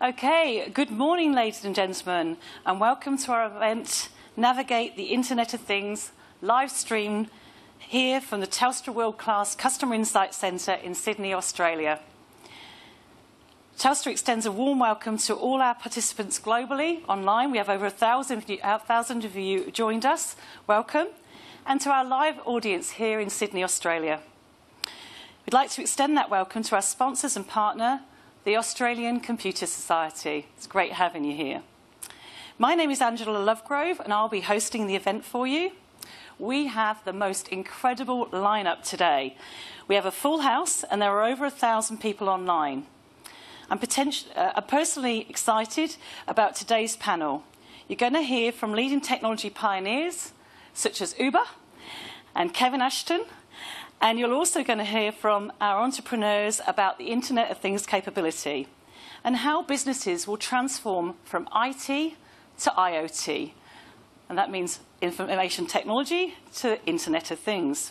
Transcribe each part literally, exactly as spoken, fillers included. Okay, good morning, ladies and gentlemen, and welcome to our event, Navigate the Internet of Things, live stream here from the Telstra World Class Customer Insight Centre in Sydney, Australia. Telstra extends a warm welcome to all our participants globally online. We have over a thousand, a thousand of you joined us. Welcome. And to our live audience here in Sydney, Australia. We'd like to extend that welcome to our sponsors and partner, the Australian Computer Society. It's great having you here. My name is Angela Lovegrove, and I'll be hosting the event for you. We have the most incredible lineup today. We have a full house, and there are over a thousand people online. I'm, uh, I'm personally excited about today's panel. You're going to hear from leading technology pioneers, such as Uber and Kevin Ashton, and you're also going to hear from our entrepreneurs about the Internet of Things capability and how businesses will transform from I T to I O T, and that means information technology to Internet of Things.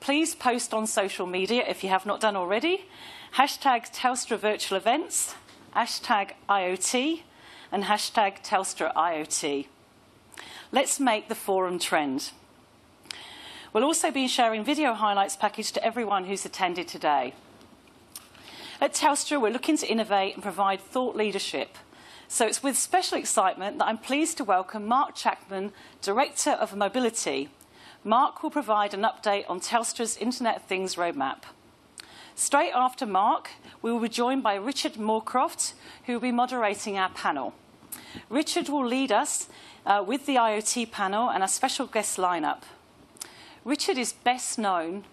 Please post on social media if you have not done already, hashtag Telstra Virtual Events, hashtag I O T, and hashtag Telstra I O T. Let's make the forum trend. We'll also be sharing video highlights package to everyone who's attended today. At Telstra, we're looking to innovate and provide thought leadership. So it's with special excitement that I'm pleased to welcome Mark Chapman, Director of Mobility. Mark will provide an update on Telstra's Internet of Things roadmap. Straight after Mark, we will be joined by Richard Morecroft, who will be moderating our panel. Richard will lead us uh, with the I O T panel and our special guest lineup. Richard is best known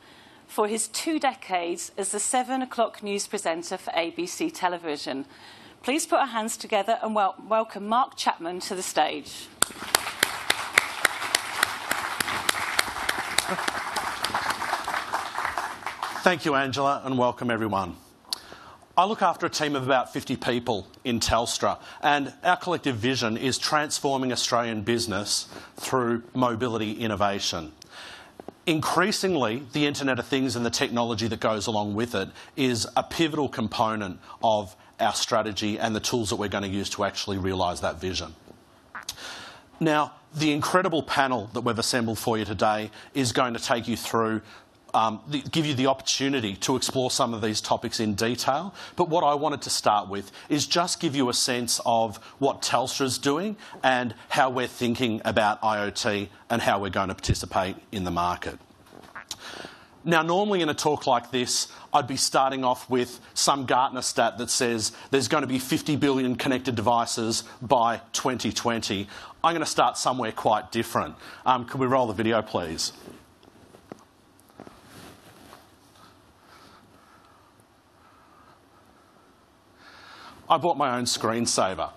for his two decades as the seven o'clock news presenter for A B C Television. Please put our hands together and wel welcome Mark Chapman to the stage. Thank you, Angela, and welcome everyone. I look after a team of about fifty people in Telstra, and our collective vision is transforming Australian business through mobility innovation. Increasingly, the Internet of Things and the technology that goes along with it is a pivotal component of our strategy and the tools that we're going to use to actually realise that vision. Now, the incredible panel that we've assembled for you today is going to take you through, um, the, give you the opportunity to explore some of these topics in detail. But what I wanted to start with is just give you a sense of what Telstra's doing and how we're thinking about I O T and how we're going to participate in the market. Now, normally in a talk like this, I'd be starting off with some Gartner stat that says there's going to be fifty billion connected devices by twenty twenty. I'm going to start somewhere quite different. Um, can we roll the video, please? I bought my own screensaver.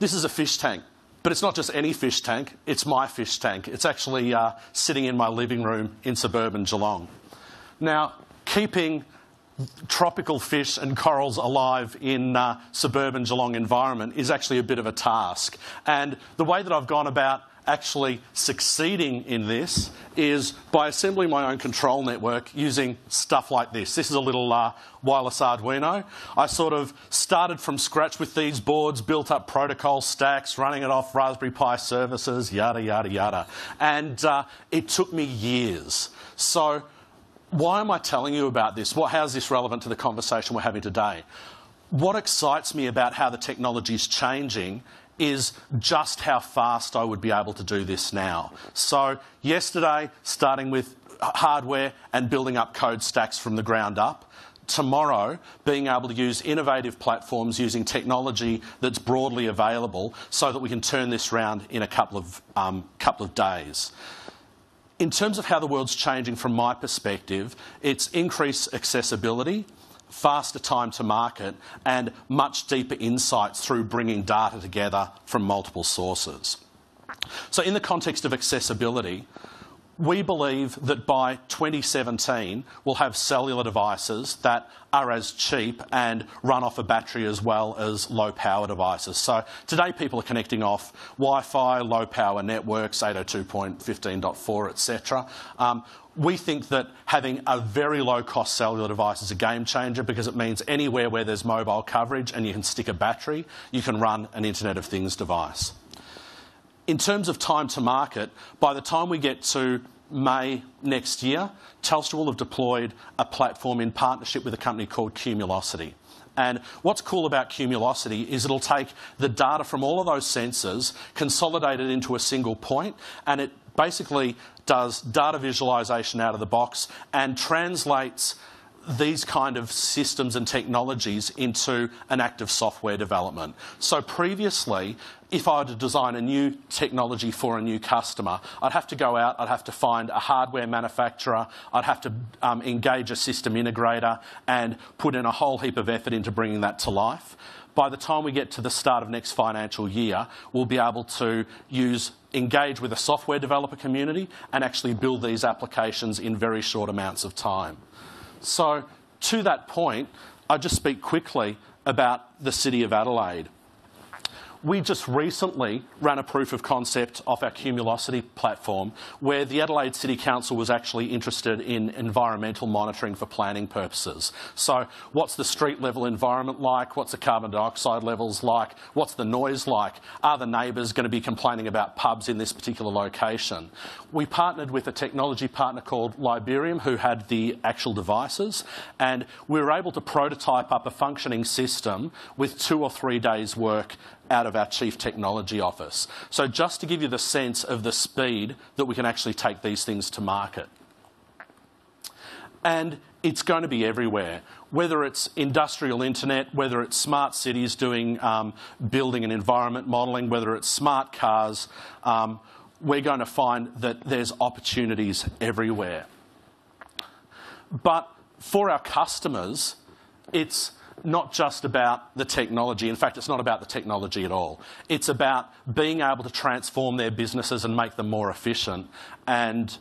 This is a fish tank. But it's not just any fish tank, it's my fish tank. It's actually uh, sitting in my living room in suburban Geelong. Now, keeping tropical fish and corals alive in uh, suburban Geelong environment is actually a bit of a task. And the way that I've gone about actually succeeding in this is by assembling my own control network using stuff like this. This is a little uh, wireless Arduino. I sort of started from scratch with these boards, built up protocol stacks, running it off Raspberry Pi services, yada, yada, yada. And uh, it took me years. So why am I telling you about this? What, how's this relevant to the conversation we're having today? What excites me about how the technology is changing is just how fast I would be able to do this now. So yesterday, starting with hardware and building up code stacks from the ground up. Tomorrow, being able to use innovative platforms using technology that's broadly available so that we can turn this round in a couple of, um, couple of days. In terms of how the world's changing from my perspective, it's increased accessibility, faster time to market, and much deeper insights through bringing data together from multiple sources. So in the context of accessibility, we believe that by twenty seventeen we'll have cellular devices that are as cheap and run off a battery as well as low power devices. So today people are connecting off Wi-Fi, low power networks, eight oh two dot fifteen dot four, et cetera. Um, we think that having a very low-cost cellular device is a game-changer because it means anywhere where there's mobile coverage and you can stick a battery, you can run an Internet of Things device. In terms of time to market, by the time we get to May next year, Telstra will have deployed a platform in partnership with a company called Cumulocity. And what's cool about Cumulocity is it'll take the data from all of those sensors, consolidate it into a single point, and it basically does data visualization out of the box and translates these kind of systems and technologies into an active software development. So previously, if I were to design a new technology for a new customer, I'd have to go out, I'd have to find a hardware manufacturer, I'd have to um, engage a system integrator and put in a whole heap of effort into bringing that to life. By the time we get to the start of next financial year, we'll be able to use, engage with a software developer community and actually build these applications in very short amounts of time. So to that point, I just speak quickly about the City of Adelaide. We just recently ran a proof of concept off our Cumulocity platform where the Adelaide City Council was actually interested in environmental monitoring for planning purposes. So what's the street level environment like? What's the carbon dioxide levels like? What's the noise like? Are the neighbours going to be complaining about pubs in this particular location? We partnered with a technology partner called Libelium who had the actual devices, and we were able to prototype up a functioning system with two or three days' work out of our Chief Technology Office. So just to give you the sense of the speed that we can actually take these things to market. And it's going to be everywhere, whether it's industrial internet, whether it's smart cities doing um, building and environment modelling, whether it's smart cars, um, we're going to find that there's opportunities everywhere. But for our customers, it's not just about the technology. In fact, it's not about the technology at all. It's about being able to transform their businesses and make them more efficient and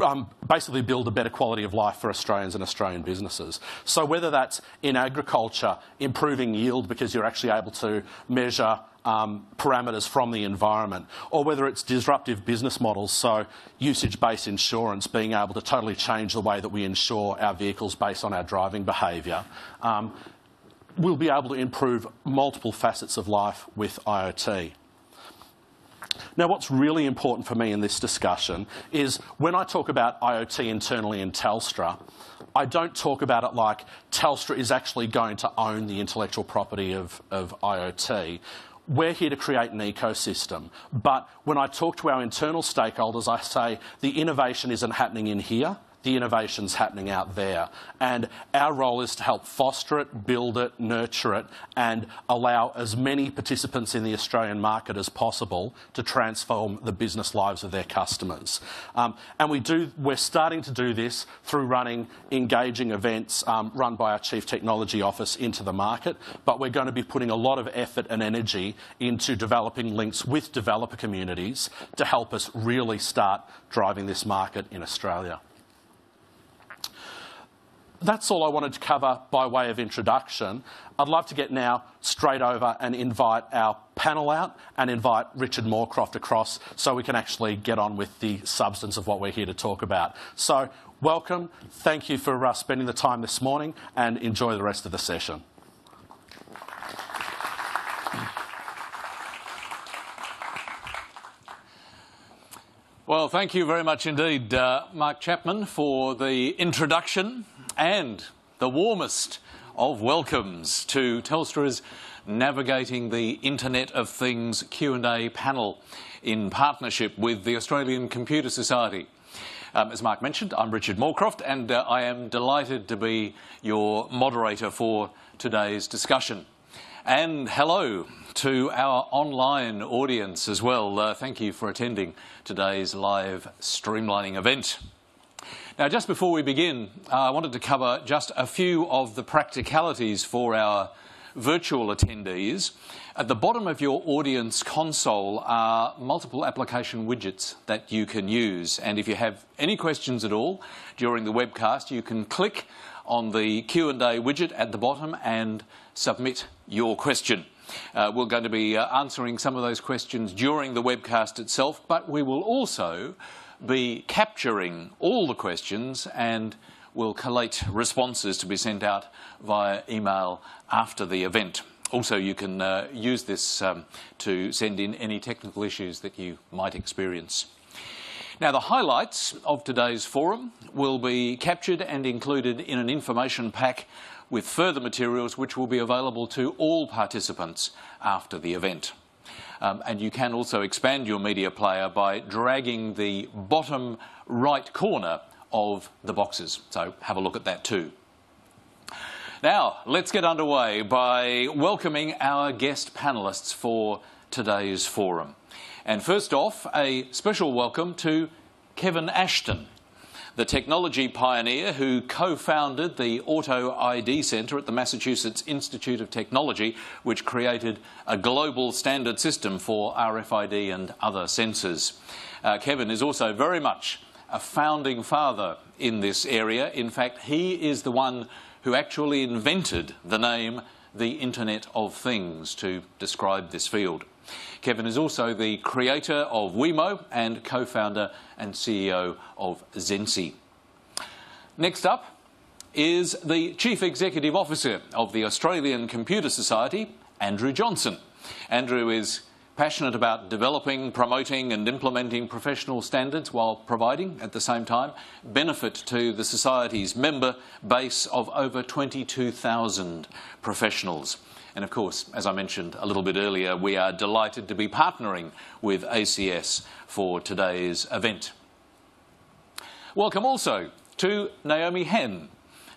um, basically build a better quality of life for Australians and Australian businesses. So whether that's in agriculture, improving yield because you're actually able to measure Um, parameters from the environment, or whether it's disruptive business models, so usage-based insurance, being able to totally change the way that we insure our vehicles based on our driving behaviour, um, we'll be able to improve multiple facets of life with IoT. Now, what's really important for me in this discussion is when I talk about IoT internally in Telstra, I don't talk about it like Telstra is actually going to own the intellectual property of, of IoT. We're here to create an ecosystem, but when I talk to our internal stakeholders, I say the innovation isn't happening in here, the innovation's happening out there. And our role is to help foster it, build it, nurture it, and allow as many participants in the Australian market as possible to transform the business lives of their customers. Um, and we do, we're starting to do this through running engaging events um, run by our Chief Technology Office into the market, but we're going to be putting a lot of effort and energy into developing links with developer communities to help us really start driving this market in Australia. That's all I wanted to cover by way of introduction. I'd love to get now straight over and invite our panel out and invite Richard Morecroft across so we can actually get on with the substance of what we're here to talk about. So welcome, thank you for uh, spending the time this morning, and enjoy the rest of the session. Well, thank you very much indeed, uh, Mark Chapman, for the introduction and the warmest of welcomes to Telstra's Navigating the Internet of Things Q and A panel in partnership with the Australian Computer Society. Um, as Mark mentioned, I'm Richard Morecroft, and uh, I am delighted to be your moderator for today's discussion. And hello to our online audience as well. Uh, thank you for attending today's live streamlining event. Now, just before we begin, uh, I wanted to cover just a few of the practicalities for our virtual attendees. At the bottom of your audience console are multiple application widgets that you can use. And if you have any questions at all during the webcast, you can click on the Q and A widget at the bottom and submit your question. Uh, we're going to be uh, answering some of those questions during the webcast itself, but we will also be capturing all the questions and will collate responses to be sent out via email after the event. Also, you can uh, use this um, to send in any technical issues that you might experience. Now, the highlights of today's forum will be captured and included in an information pack with further materials which will be available to all participants after the event. Um, and you can also expand your media player by dragging the bottom right corner of the boxes. So have a look at that too. Now, let's get underway by welcoming our guest panellists for today's forum. And first off, a special welcome to Kevin Ashton, the technology pioneer who co-founded the Auto I D Center at the Massachusetts Institute of Technology, which created a global standard system for R F I D and other sensors. Uh, Kevin is also very much a founding father in this area. In fact, he is the one who actually invented the name the Internet of Things to describe this field. Kevin is also the creator of WeMo and co-founder and C E O of Zensi. Next up is the Chief Executive Officer of the Australian Computer Society, Andrew Johnson. Andrew is passionate about developing, promoting and implementing professional standards while providing, at the same time, benefit to the Society's member base of over twenty-two thousand professionals. And of course, as I mentioned a little bit earlier, we are delighted to be partnering with A C S for today's event. Welcome also to Naomi Henn,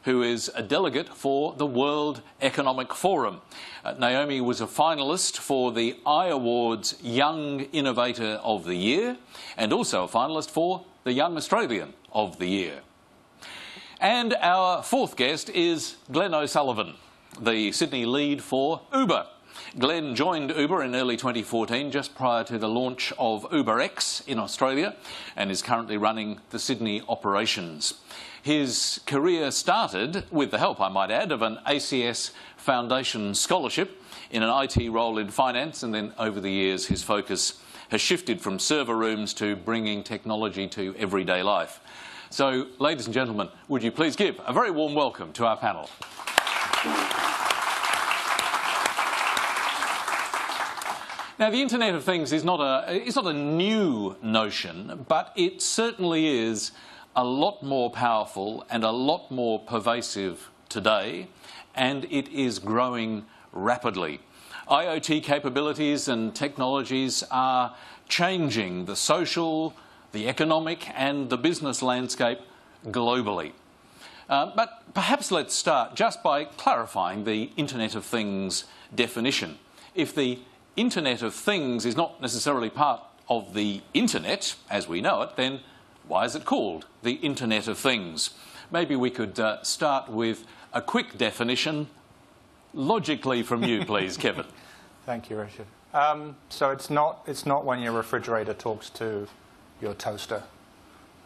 who is a delegate for the World Economic Forum. Uh, Naomi was a finalist for the iAwards Young Innovator of the Year and also a finalist for the Young Australian of the Year. And our fourth guest is Glenn O'Sullivan, the Sydney lead for Uber. Glenn joined Uber in early twenty fourteen, just prior to the launch of UberX in Australia, and is currently running the Sydney operations. His career started, with the help, I might add, of an A C S Foundation scholarship in an I T role in finance, and then over the years his focus has shifted from server rooms to bringing technology to everyday life. So, ladies and gentlemen, would you please give a very warm welcome to our panel. Now, the Internet of Things is not a, it's not a new notion, but it certainly is a lot more powerful and a lot more pervasive today, and it is growing rapidly. IoT capabilities and technologies are changing the social, the economic and the business landscape globally. Uh, but perhaps let's start just by clarifying the Internet of Things definition. If the Internet of Things is not necessarily part of the Internet as we know it, then why is it called the Internet of Things? Maybe we could uh, start with a quick definition, logically from you, please, Kevin. Thank you, Richard. Um, so it's not, it's not when your refrigerator talks to your toaster.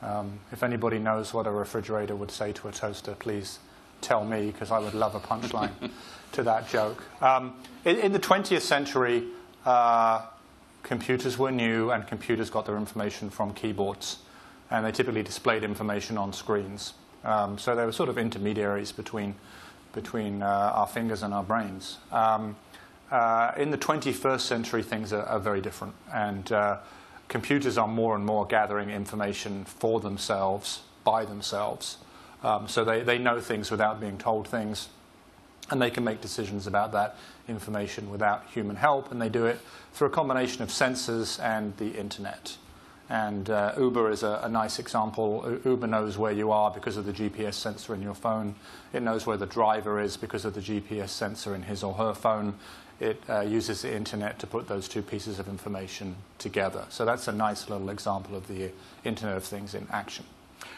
Um, if anybody knows what a refrigerator would say to a toaster, please tell me, because I would love a punchline to that joke. Um, in, in the twentieth century, uh, computers were new, and computers got their information from keyboards, and they typically displayed information on screens. Um, so they were sort of intermediaries between, between uh, our fingers and our brains. Um, uh, in the twenty-first century, things are, are very different, and uh, computers are more and more gathering information for themselves, by themselves. Um, so they, they know things without being told things, and they can make decisions about that information without human help, and they do it through a combination of sensors and the Internet. And uh, Uber is a, a nice example. Uber knows where you are because of the G P S sensor in your phone. It knows where the driver is because of the G P S sensor in his or her phone. It uh, uses the Internet to put those two pieces of information together. So that's a nice little example of the Internet of Things in action.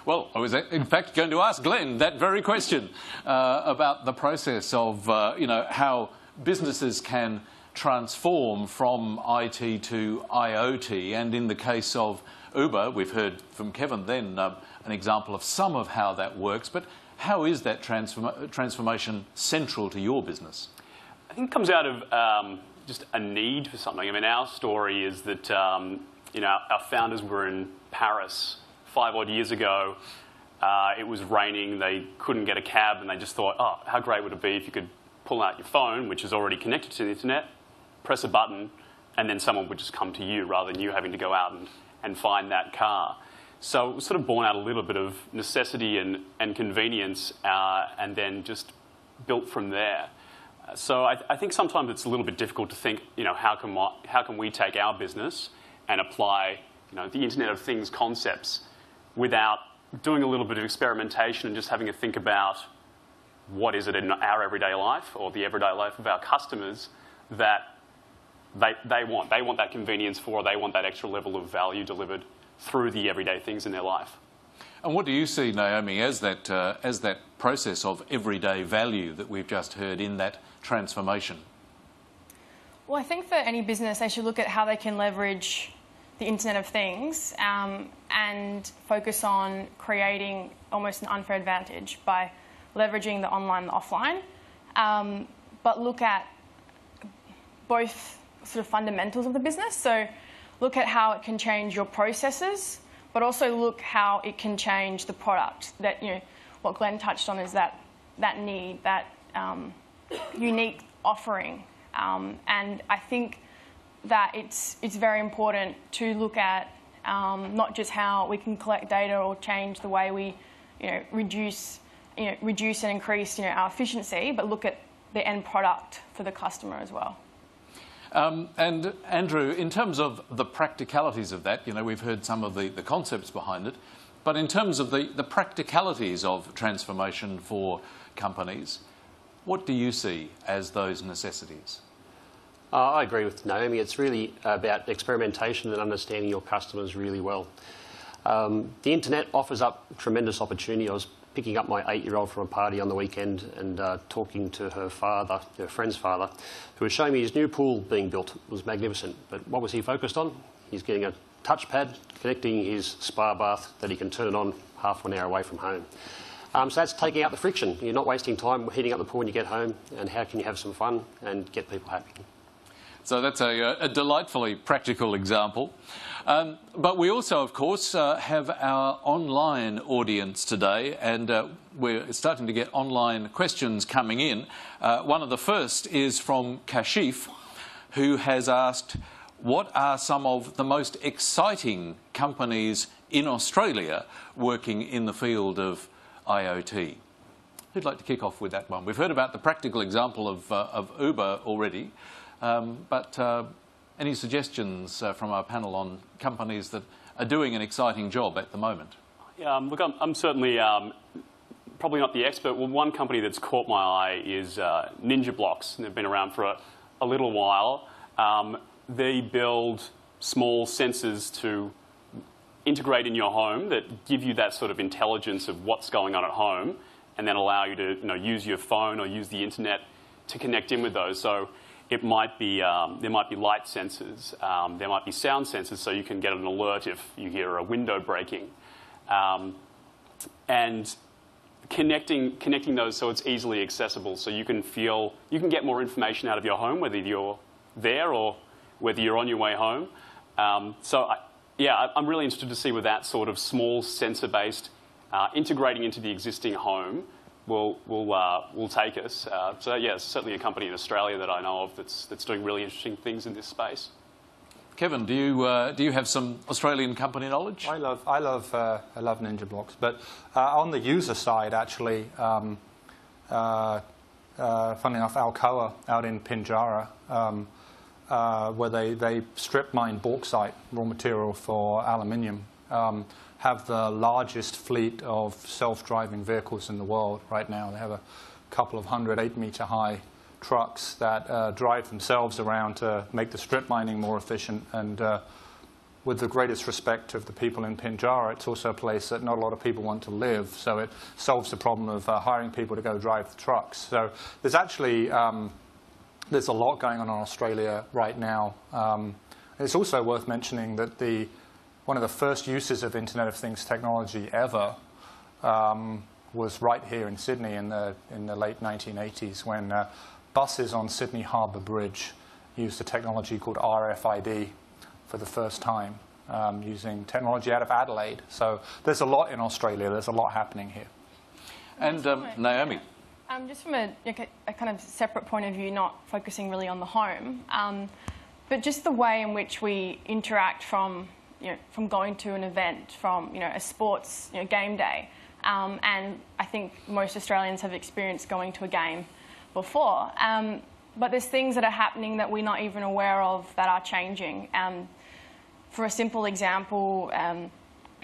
Well, I was in fact going to ask Glenn that very question uh, about the process of uh, you know, how businesses can transform from I T to IoT. And in the case of Uber, we've heard from Kevin then um, an example of some of how that works. But how is that transform transformation central to your business? I think it comes out of um, just a need for something. I mean, our story is that um, you know, our founders were in Paris five odd years ago, uh, it was raining, they couldn't get a cab, and they just thought, oh, how great would it be if you could pull out your phone, which is already connected to the internet, press a button, and then someone would just come to you rather than you having to go out and, and find that car. So it was sort of born out a little bit of necessity and, and convenience, uh, and then just built from there. Uh, so I, I think sometimes it's a little bit difficult to think, you know, how can, my, how can we take our business and apply, you know, the Internet of Things concepts without doing a little bit of experimentation and just having to think about what is it in our everyday life or the everyday life of our customers that they, they want. They want that convenience for, they want that extra level of value delivered through the everyday things in their life. And what do you see, Naomi, as that, uh, as that process of everyday value that we've just heard in that transformation? Well, I think for any business, they should look at how they can leverage the Internet of Things um, and focus on creating almost an unfair advantage by leveraging the online and the offline, um, but look at both sort of fundamentals of the business. So look at how it can change your processes, but also look how it can change the product. That, you know, what Glenn touched on is that, that need, that um, unique offering. Um, and I think that it's, it's very important to look at um, not just how we can collect data or change the way we, you know, reduce, you know, reduce and increase, you know, our efficiency, but look at the end product for the customer as well. Um, and Andrew, in terms of the practicalities of that, you know, we've heard some of the, the concepts behind it, but in terms of the, the practicalities of transformation for companies, what do you see as those necessities? Uh, I agree with Naomi. It's really about experimentation and understanding your customers really well. Um, the internet offers up tremendous opportunity. I was picking up my eight-year-old from a party on the weekend and uh, talking to her father, her friend's father, who was showing me his new pool being built. It was magnificent. But what was he focused on? He's getting a touchpad, connecting his spa bath that he can turn it on half an hour away from home. Um, so that's taking out the friction. You're not wasting time heating up the pool when you get home, and how can you have some fun and get people happy? So that's a, a delightfully practical example. Um, but we also, of course, uh, have our online audience today, and uh, we're starting to get online questions coming in. Uh, one of the first is from Kashif, who has asked, what are some of the most exciting companies in Australia working in the field of I O T? Who'd like to kick off with that one? We've heard about the practical example of, uh, of Uber already. Um, but uh, any suggestions uh, from our panel on companies that are doing an exciting job at the moment? Yeah, um, look, I'm, I'm certainly um, probably not the expert. Well, one company that's caught my eye is uh, Ninja Blocks, and they've been around for a, a little while. Um, they build small sensors to integrate in your home that give you that sort of intelligence of what's going on at home, and then allow you to, you know, use your phone or use the internet to connect in with those. So it might be, um, there might be light sensors, um, there might be sound sensors, so you can get an alert if you hear a window breaking. Um, and connecting, connecting those so it's easily accessible, so you can feel, you can get more information out of your home, whether you're there or whether you're on your way home. Um, so, I, yeah, I'm really interested to see where that sort of small sensor-based, uh, integrating into the existing home, Will will uh, will take us. Uh, so yeah, it's certainly a company in Australia that I know of that's that's doing really interesting things in this space. Kevin, do you uh, do you have some Australian company knowledge? I love I love uh, I love Ninja Blocks, but uh, on the user side, actually, um, uh, uh, funnily enough, Alcoa out in Pinjarra, um, uh, where they they strip mine bauxite raw material for aluminium. Um, have the largest fleet of self-driving vehicles in the world right now. They have a couple of hundred eight-meter-high trucks that uh, drive themselves around to make the strip mining more efficient. And uh, with the greatest respect to the people in Pinjarra, it's also a place that not a lot of people want to live. So it solves the problem of uh, hiring people to go drive the trucks. So there's actually um, there's a lot going on in Australia right now. Um, it's also worth mentioning that the one of the first uses of Internet of Things technology ever um, was right here in Sydney in the, in the late nineteen eighties when uh, buses on Sydney Harbour Bridge used a technology called R F I D for the first time. um, using technology out of Adelaide. So there's a lot in Australia. There's a lot happening here. And um, Naomi. Um, just from a, a kind of separate point of view, not focusing really on the home, um, but just the way in which we interact from, you know, from going to an event, from, you know, a sports, you know, game day. Um, and I think most Australians have experienced going to a game before. Um, but there's things that are happening that we're not even aware of that are changing. Um, for a simple example, um,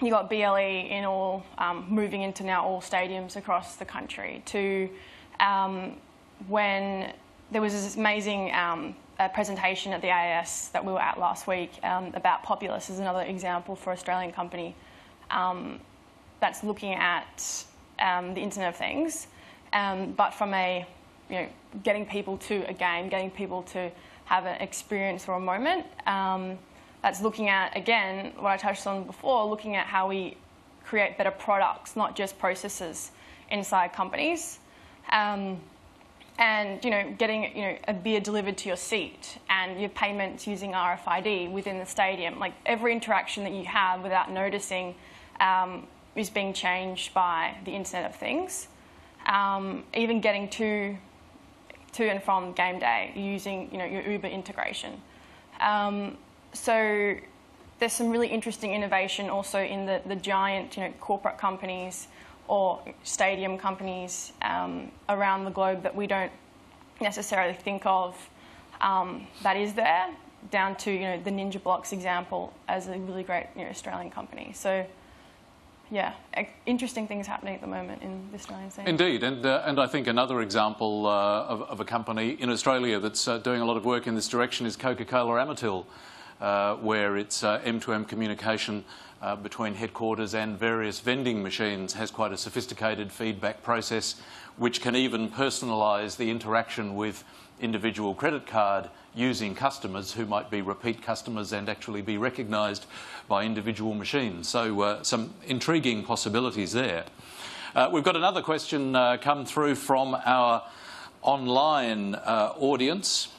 you got B L E in all, um, moving into now all stadiums across the country, to um, when there was this amazing um, a presentation at the A I S that we were at last week um, about Populous is another example for Australian company um, that's looking at um, the Internet of Things, um, but from a, you know, getting people to a game, getting people to have an experience or a moment. Um, that's looking at, again, what I touched on before, looking at how we create better products, not just processes inside companies. Um, and, you know, getting, you know, a beer delivered to your seat and your payments using R F I D within the stadium. Like, every interaction that you have without noticing um, is being changed by the Internet of Things. Um, even getting to, to and from game day using, you know, your Uber integration. Um, So there's some really interesting innovation also in the, the giant, you know, corporate companies or stadium companies um, around the globe that we don't necessarily think of um, that is there, down to, you know, the Ninja Blocks example as a really great, you know, Australian company. So, yeah, interesting things happening at the moment in the Australian scene. Indeed, and, uh, and I think another example uh, of, of a company in Australia that's uh, doing a lot of work in this direction is Coca-Cola Amatil. Uh, where its uh, M two M communication uh, between headquarters and various vending machines has quite a sophisticated feedback process, which can even personalise the interaction with individual credit card using customers who might be repeat customers and actually be recognised by individual machines. So uh, some intriguing possibilities there. Uh, we've got another question uh, come through from our online uh, audience.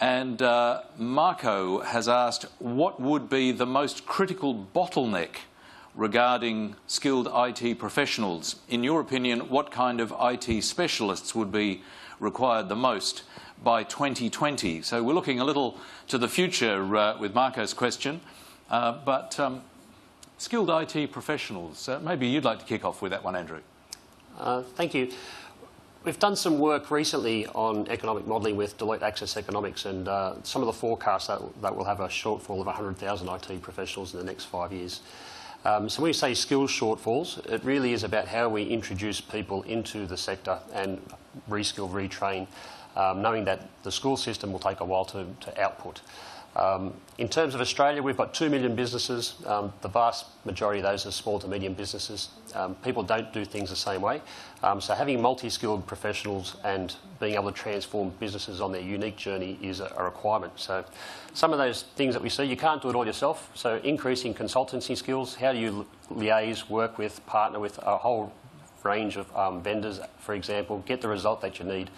And uh, Marco has asked, what would be the most critical bottleneck regarding skilled I T professionals? In your opinion, what kind of I T specialists would be required the most by twenty twenty? So we're looking a little to the future uh, with Marco's question, uh, but um, skilled I T professionals, uh, maybe you'd like to kick off with that one, Andrew. Uh, thank you. We've done some work recently on economic modelling with Deloitte Access Economics, and uh, some of the forecasts that, that will have a shortfall of one hundred thousand I T professionals in the next five years. Um, so when we say skills shortfalls, it really is about how we introduce people into the sector and reskill, retrain, um, knowing that the school system will take a while to, to output. Um, in terms of Australia, we've got two million businesses. Um, the vast majority of those are small to medium businesses. Um, people don't do things the same way. Um, so having multi-skilled professionals and being able to transform businesses on their unique journey is a, a requirement. So some of those things that we see, you can't do it all yourself. So increasing consultancy skills, how do you liaise, work with, partner with a whole range of um, vendors, for example, get the result that you need.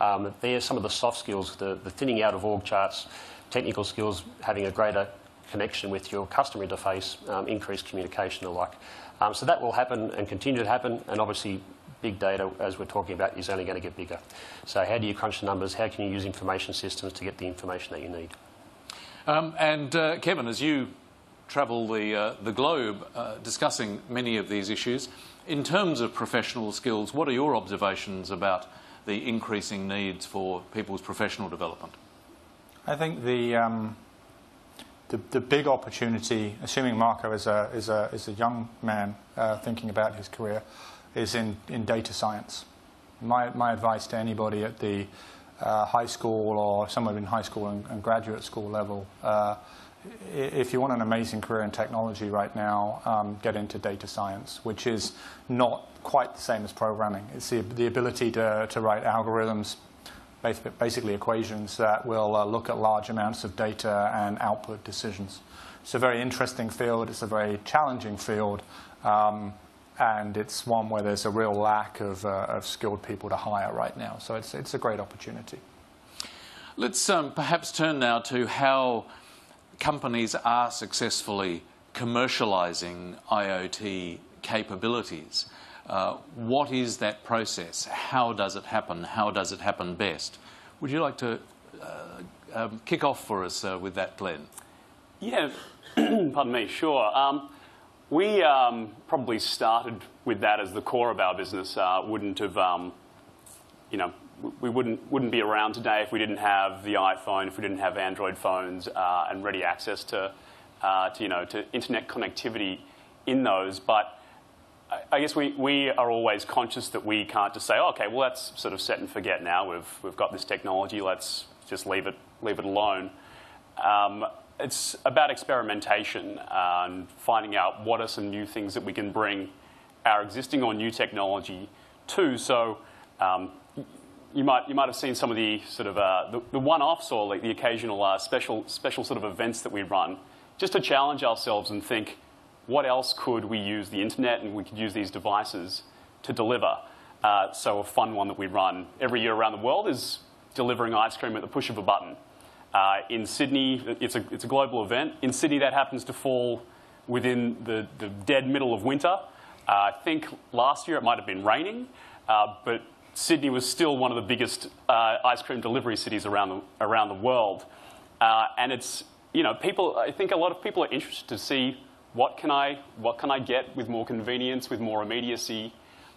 Um, there are some of the soft skills, the, the thinning out of org charts, technical skills, having a greater connection with your customer interface, um, increased communication and the like. Um, so that will happen and continue to happen, and obviously big data, as we're talking about, is only going to get bigger. So how do you crunch the numbers? How can you use information systems to get the information that you need? Um, and uh, Kevin, as you travel the, uh, the globe uh, discussing many of these issues, in terms of professional skills, what are your observations about the increasing needs for people's professional development? I think the, um, the the big opportunity, assuming Marco is a is a is a young man uh, thinking about his career, is in in data science. My my advice to anybody at the uh, high school or somewhere in high school and, and graduate school level, uh, if you want an amazing career in technology right now, um, get into data science, which is not quite the same as programming. It's the the ability to to write algorithms, basically equations that will uh, look at large amounts of data and output decisions. It's a very interesting field. It's a very challenging field. Um, and it's one where there's a real lack of, uh, of skilled people to hire right now. So it's, it's a great opportunity. Let's um, perhaps turn now to how companies are successfully commercializing IoT capabilities. Uh, what is that process? How does it happen? How does it happen best? Would you like to uh, um, kick off for us uh, with that, Glenn? Yeah, pardon me, sure. Um, we um, probably started with that as the core of our business. Uh, wouldn't have, um, you know, we wouldn't, wouldn't be around today if we didn't have the iPhone, if we didn't have Android phones uh, and ready access to, uh, to, you know, to internet connectivity in those. But I guess we, we are always conscious that we can't just say, oh, okay, well, that's sort of set and forget now. We've, we've got this technology. Let's just leave it, leave it alone. Um, it's about experimentation and finding out what are some new things that we can bring our existing or new technology to. So um, you, might, you might have seen some of the sort of uh, the, the one-offs or like the occasional uh, special, special sort of events that we run just to challenge ourselves and think, what else could we use the internet and we could use these devices to deliver? Uh, so a fun one that we run every year around the world is delivering ice cream at the push of a button. Uh, in Sydney, it's a, it's a global event. In Sydney, that happens to fall within the, the dead middle of winter. Uh, I think last year it might have been raining, uh, but Sydney was still one of the biggest uh, ice cream delivery cities around the, around the world. Uh, and it's, you know, people, I think a lot of people are interested to see What can I, what can I get with more convenience, with more immediacy,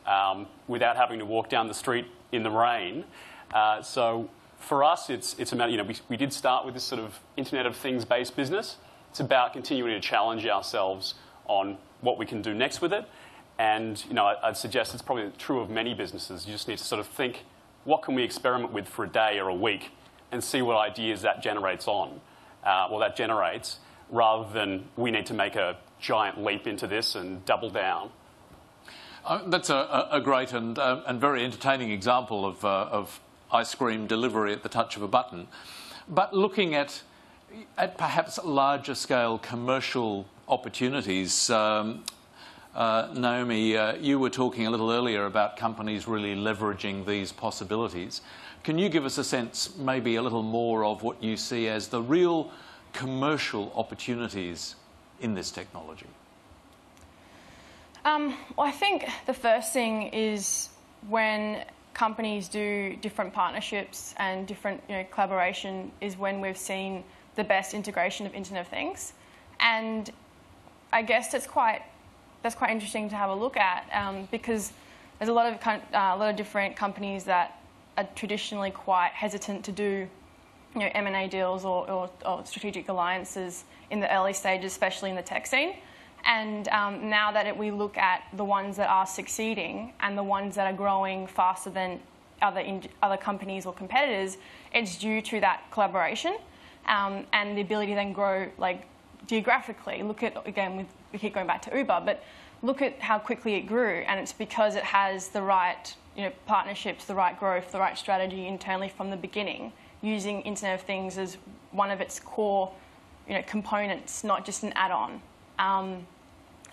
um, without having to walk down the street in the rain? Uh, so for us, it's, it's about, you know, we, we did start with this sort of Internet of Things-based business. It's about continuing to challenge ourselves on what we can do next with it. And, you know, I, I'd suggest it's probably true of many businesses. You just need to sort of think, what can we experiment with for a day or a week and see what ideas that generates on, uh, well, that generates, rather than we need to make a giant leap into this and double down. Uh, that's a, a great and, uh, and very entertaining example of, uh, of ice cream delivery at the touch of a button. But looking at, at perhaps larger scale commercial opportunities, um, uh, Naomi, uh, you were talking a little earlier about companies really leveraging these possibilities. Can you give us a sense, maybe a little more, of what you see as the real commercial opportunities in this technology? Um, well, I think the first thing is when companies do different partnerships and different you know, collaboration is when we've seen the best integration of Internet of Things. And I guess that's quite, that's quite interesting to have a look at um, because there's a lot of, uh, a lot of different companies that are traditionally quite hesitant to do You know, M and A deals or, or, or strategic alliances in the early stages, especially in the tech scene. And um, now that it, we look at the ones that are succeeding and the ones that are growing faster than other, in, other companies or competitors, it's due to that collaboration um, and the ability to then grow like geographically. Look at, again, with, we keep going back to Uber, but look at how quickly it grew, and it's because it has the right you know, partnerships, the right growth, the right strategy internally from the beginning, using Internet of Things as one of its core you know, components, not just an add-on. Um,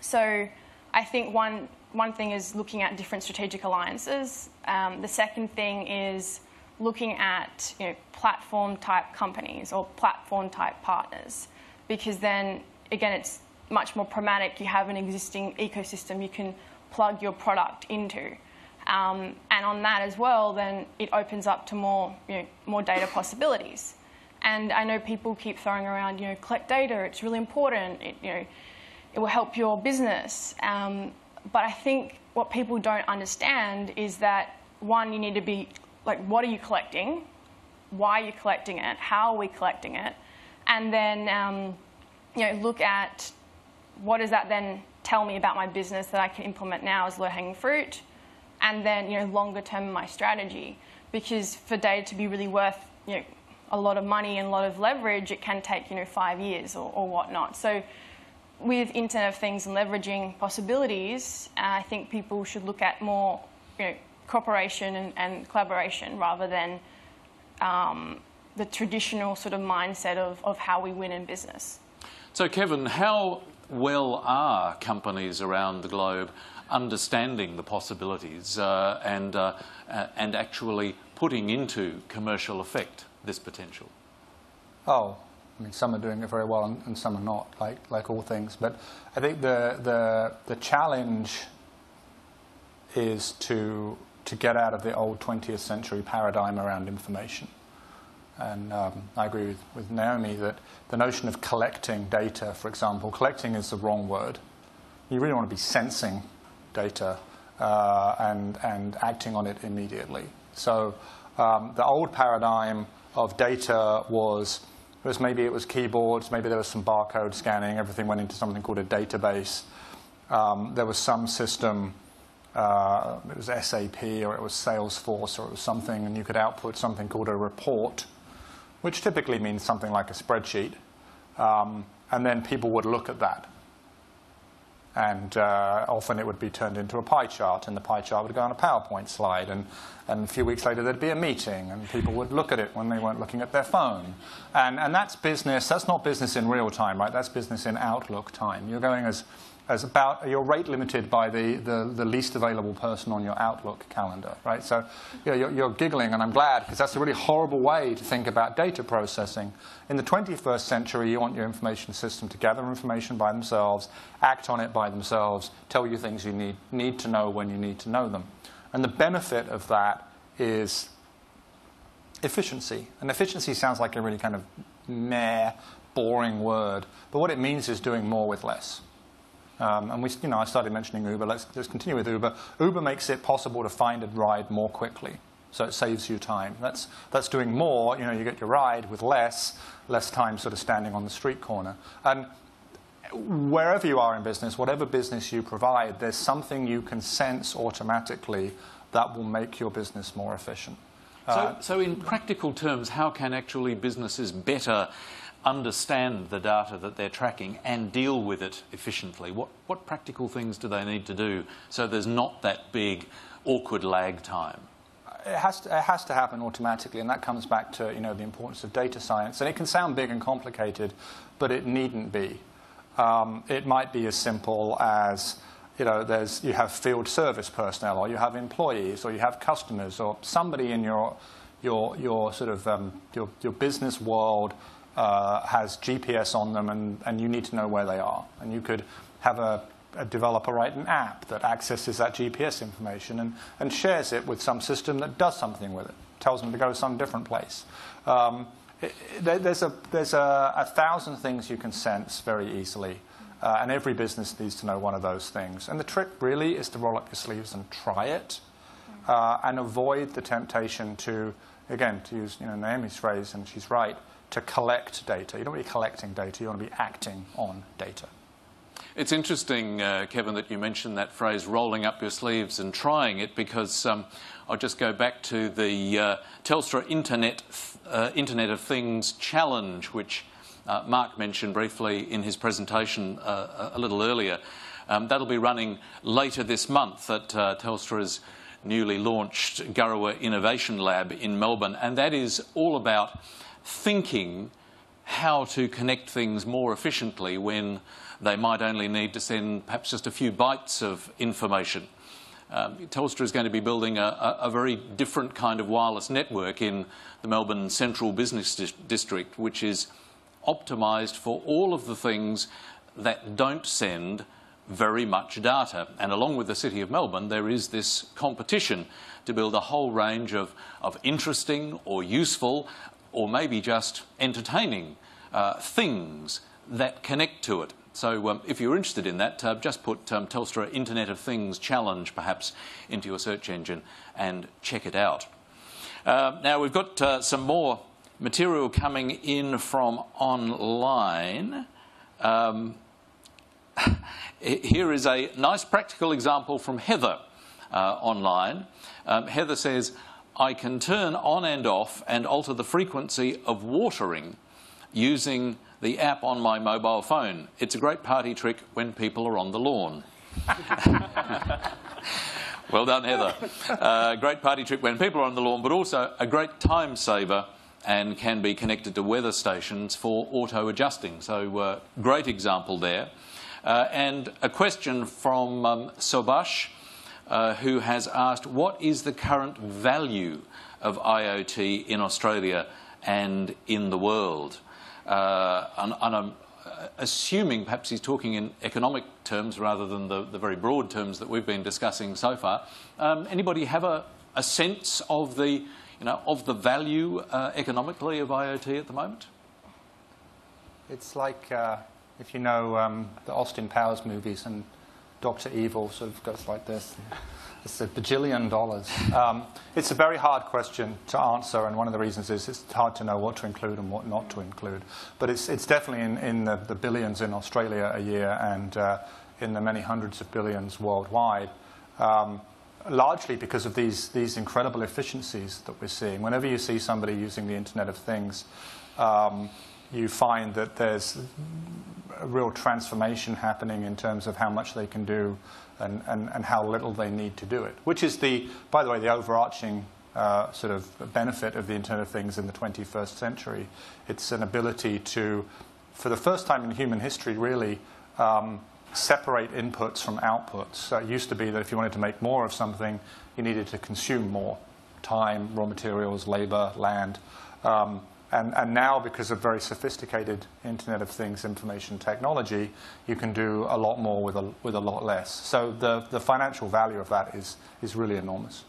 so I think one, one thing is looking at different strategic alliances. Um, the second thing is looking at you know, platform-type companies or platform-type partners, because then, again, it's much more pragmatic. You have an existing ecosystem you can plug your product into. Um, and on that as well, then it opens up to more, you know, more data possibilities. And I know people keep throwing around, you know, collect data. It's really important. It, you know, it will help your business. Um, but I think what people don't understand is that one, you need to be like, what are you collecting? Why are you collecting it? How are we collecting it? And then, um, you know, look at what does that then tell me about my business that I can implement now as low-hanging fruit. And then, you know, longer term my strategy, because for data to be really worth, you know, a lot of money and a lot of leverage, it can take, you know, five years or, or whatnot. So, with Internet of Things and leveraging possibilities, uh, I think people should look at more, you know, cooperation and, and collaboration rather than um, the traditional sort of mindset of, of how we win in business. So, Kevin, how well are companies around the globe understanding the possibilities uh, and, uh, and actually putting into commercial effect this potential? Oh, I mean, some are doing it very well and, and some are not, like like all things. But I think the the the challenge is to to get out of the old twentieth century paradigm around information. And um, I agree with, with Naomi that the notion of collecting data, for example, collecting is the wrong word. You really want to be sensing data uh, and, and acting on it immediately. So um, the old paradigm of data was, it was maybe it was keyboards, maybe there was some barcode scanning, everything went into something called a database. Um, there was some system, uh, it was S A P or it was Salesforce or it was something, and you could output something called a report, which typically means something like a spreadsheet, um, and then people would look at that. And uh, often it would be turned into a pie chart, and the pie chart would go on a PowerPoint slide, and, and a few weeks later there'd be a meeting, and people would look at it when they weren't looking at their phone. And, and that's business. That's not business in real time, right? That's business in Outlook time. You're going as, as about, you're rate limited by the, the, the least available person on your Outlook calendar, right? So you know, you're, you're giggling, and I'm glad, because that's a really horrible way to think about data processing. In the twenty-first century, you want your information system to gather information by themselves, act on it by themselves, tell you things you need, need to know when you need to know them. And the benefit of that is efficiency. And efficiency sounds like a really kind of meh, boring word, but what it means is doing more with less. Um, and we, you know, I started mentioning Uber. Let's, let's continue with Uber. Uber makes it possible to find a ride more quickly, so it saves you time. That's, that's doing more. You know, you get your ride with less, less time sort of standing on the street corner. And wherever you are in business, whatever business you provide, there's something you can sense automatically that will make your business more efficient. Uh, so, so in practical terms, how can actually businesses better understand the data that they're tracking and deal with it efficiently? What, what practical things do they need to do so there's not that big awkward lag time? It has to, it has to happen automatically, and that comes back to you know, the importance of data science. And it can sound big and complicated, but it needn't be. Um, it might be as simple as you know, there's, you have field service personnel, or you have employees, or you have customers, or somebody in your, your, your, sort of, um, your, your business world Uh, has G P S on them, and, and you need to know where they are. And you could have a, a developer write an app that accesses that G P S information and, and shares it with some system that does something with it, tells them to go to some different place. Um, it, there, there's a, there's a, a thousand things you can sense very easily, uh, and every business needs to know one of those things. And the trick really is to roll up your sleeves and try it, uh, and avoid the temptation to, again, to use you know, Naomi's phrase, and she's right, to collect data. You don't want to be collecting data, you want to be acting on data. It's interesting, uh, Kevin, that you mentioned that phrase, rolling up your sleeves and trying it, because um, I'll just go back to the uh, Telstra Internet, uh, Internet of Things challenge, which uh, Mark mentioned briefly in his presentation uh, a little earlier. Um, that'll be running later this month at uh, Telstra's newly launched Garawa Innovation Lab in Melbourne, and that is all about thinking how to connect things more efficiently when they might only need to send perhaps just a few bytes of information. Um, Telstra is going to be building a, a very different kind of wireless network in the Melbourne Central Business District, which is optimised for all of the things that don't send very much data. And along with the City of Melbourne, there is this competition to build a whole range of, of interesting or useful or maybe just entertaining uh, things that connect to it. So um, if you're interested in that, uh, just put um, Telstra Internet of Things challenge, perhaps, into your search engine and check it out. Uh, now, we've got uh, some more material coming in from online. Um, here is a nice practical example from Heather uh, online. Um, Heather says, I can turn on and off and alter the frequency of watering using the app on my mobile phone. It's a great party trick when people are on the lawn. Well done, Heather. Uh, great party trick when people are on the lawn, but also a great time saver, and can be connected to weather stations for auto-adjusting. So uh, great example there. Uh, and a question from um, Sobash, Uh, who has asked, what is the current value of IoT in Australia and in the world? uh, and, and I'm assuming perhaps he's talking in economic terms rather than the, the very broad terms that we've been discussing so far. Um, anybody have a, a sense of the, you know, of the value uh, economically of IoT at the moment? It's like uh, if you know um, the Austin Powers movies and Doctor Evil sort of goes like this. It's a bajillion dollars. Um, it's a very hard question to answer, and one of the reasons is it's hard to know what to include and what not to include. But it's, it's definitely in, in the, the billions in Australia a year and uh, in the many hundreds of billions worldwide, um, largely because of these, these incredible efficiencies that we're seeing. Whenever you see somebody using the Internet of Things, um, you find that there's a real transformation happening in terms of how much they can do and, and, and how little they need to do it, which is, the, by the way, the overarching uh, sort of benefit of the Internet of Things in the twenty-first century. It's an ability to, for the first time in human history, really um, separate inputs from outputs. So it used to be that if you wanted to make more of something, you needed to consume more time, raw materials, labor, land. Um, And, and now, because of very sophisticated Internet of Things information technology, you can do a lot more with a, with a lot less. So the, the financial value of that is, is really enormous.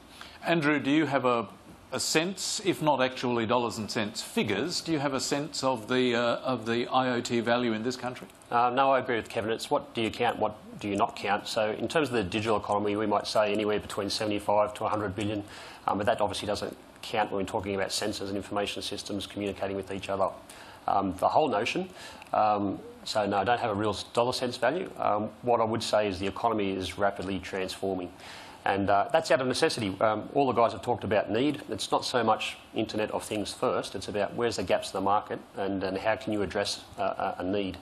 Andrew, do you have a, a sense, if not actually dollars and cents figures, do you have a sense of the, uh, of the IoT value in this country? Uh, no, I agree with Kevin. It's what do you count, what do you not count. So in terms of the digital economy, we might say anywhere between seventy-five to one hundred billion, um, but that obviously doesn't count when we're talking about sensors and information systems communicating with each other. Um, the whole notion, um, so no, I don't have a real dollar cents value. Um, what I would say is the economy is rapidly transforming. And uh, that's out of necessity. Um, all the guys have talked about need. It's not so much Internet of Things first. It's about where's the gaps in the market and, and how can you address uh, a need.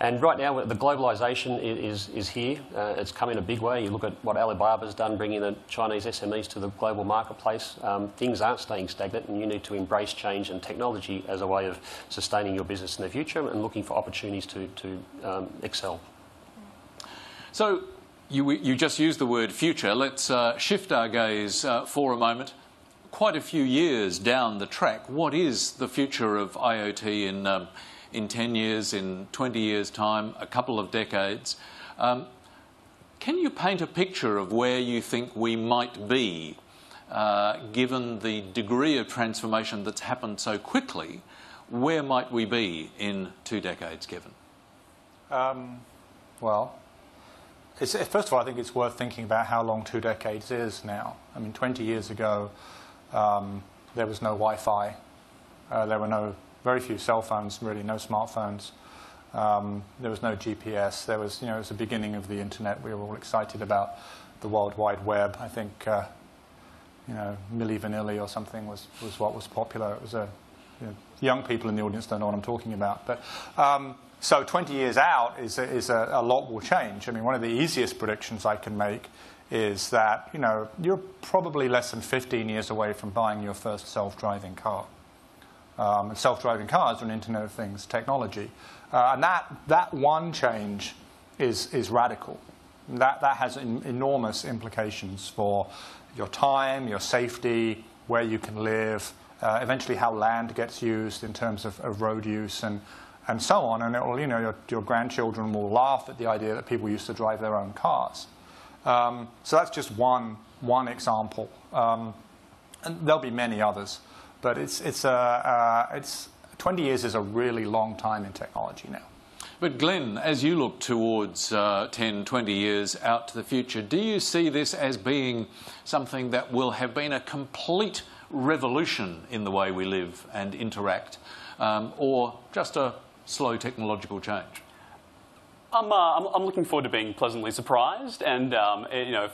And right now, the globalisation is, is here. Uh, it's come in a big way. You look at what Alibaba's done, bringing the Chinese S M Es to the global marketplace. Um, things aren't staying stagnant, and you need to embrace change and technology as a way of sustaining your business in the future and looking for opportunities to, to um, excel. So you, you just used the word future. Let's uh, shift our gaze uh, for a moment. Quite a few years down the track, what is the future of IoT in... Um, in ten years, in twenty years' time, a couple of decades. Um, can you paint a picture of where you think we might be, uh, given the degree of transformation that's happened so quickly? Where might we be in two decades, Kevin? Um, well, it's, first of all, I think it's worth thinking about how long two decades is now. I mean, twenty years ago, um, there was no Wi-Fi. Uh, there were no... very few cell phones, really, no smartphones. Um, there was no G P S. There was, you know, it was the beginning of the Internet. We were all excited about the World Wide Web. I think, uh, you know, Milli Vanilli or something was, was what was popular. It was a, you know, young people in the audience don't know what I'm talking about. But um, so twenty years out is, a, is a, a lot will change. I mean, one of the easiest predictions I can make is that, you know, you're probably less than fifteen years away from buying your first self-driving car. Um, and self-driving cars are an Internet of Things technology. Uh, and that, that one change is, is radical. That, that has en enormous implications for your time, your safety, where you can live, uh, eventually how land gets used in terms of, of road use and, and so on. And it will, you know, your, your grandchildren will laugh at the idea that people used to drive their own cars. Um, so that's just one, one example. Um, and there'll be many others. But it's, it's, a, uh, it's twenty years is a really long time in technology now. But Glenn, as you look towards uh, ten, twenty years out to the future, do you see this as being something that will have been a complete revolution in the way we live and interact, um, or just a slow technological change? I'm, uh, I'm, I'm looking forward to being pleasantly surprised, and um, you know,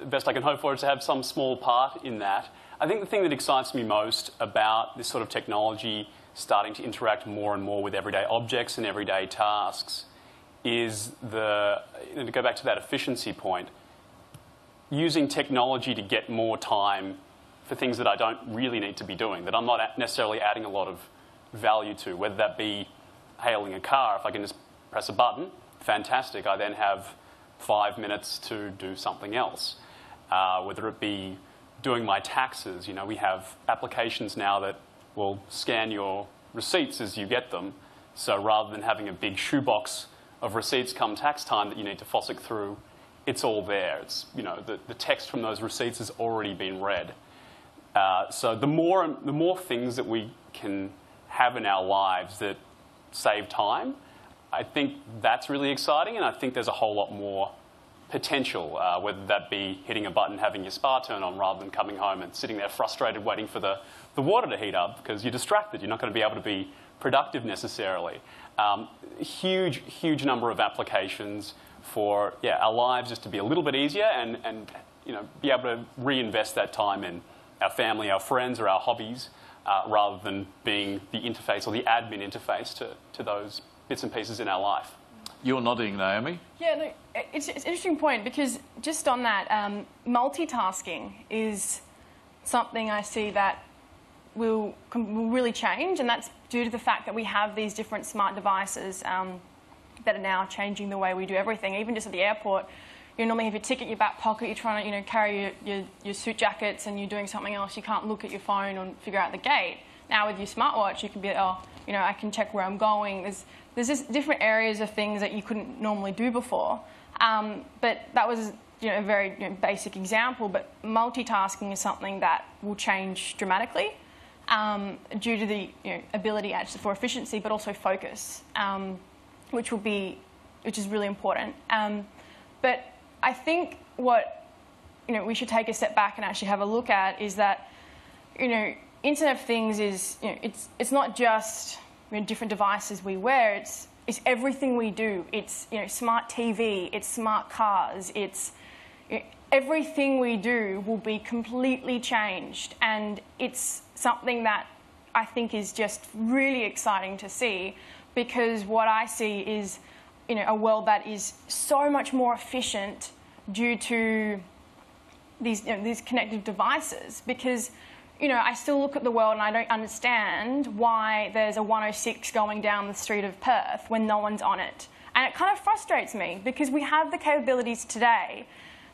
the best I can hope for is to have some small part in that. I think the thing that excites me most about this sort of technology starting to interact more and more with everyday objects and everyday tasks is the, you know, to go back to that efficiency point, using technology to get more time for things that I don't really need to be doing, that I'm not necessarily adding a lot of value to, whether that be hailing a car. If I can just press a button, fantastic. I then have five minutes to do something else, uh, whether it be doing my taxes. You know, we have applications now that will scan your receipts as you get them. So rather than having a big shoebox of receipts come tax time that you need to fossick through, it's all there. It's, you know, the, the text from those receipts has already been read. Uh, so the more, the more things that we can have in our lives that save time, I think that's really exciting, and I think there's a whole lot more potential, uh, whether that be hitting a button, having your spa turn on, rather than coming home and sitting there frustrated waiting for the, the water to heat up because you're distracted. You're not going to be able to be productive necessarily. Um, huge, huge number of applications for yeah, our lives just to be a little bit easier and, and you know, be able to reinvest that time in our family, our friends, or our hobbies, uh, rather than being the interface or the admin interface to, to those bits and pieces in our life. You're nodding, Naomi. Yeah, no, it's, it's an interesting point, because just on that, um, multitasking is something I see that will, will really change, and that's due to the fact that we have these different smart devices um, that are now changing the way we do everything. Even just at the airport, you normally have your ticket in your back pocket, you're trying to you know, carry your, your, your suit jackets, and you're doing something else. You can't look at your phone and figure out the gate. Now with your smartwatch, you can be, oh, you know, I can check where I'm going. There's, there's just different areas of things that you couldn't normally do before. Um, but that was you know, a very you know, basic example, but multitasking is something that will change dramatically um, due to the you know, ability actually for efficiency, but also focus, um, which will be, which is really important. Um, but I think what you know, we should take a step back and actually have a look at is that, you know, Internet of Things is, you know, it's, it's not just you know, different devices we wear, it's, it's everything we do. It's you know, smart T V, it's smart cars, it's you know, everything we do will be completely changed. And it's something that I think is just really exciting to see, because what I see is you know, a world that is so much more efficient due to these, you know, these connected devices. Because you know, I still look at the world and I don't understand why there's a one oh six going down the street of Perth when no one's on it. And it kind of frustrates me, because we have the capabilities today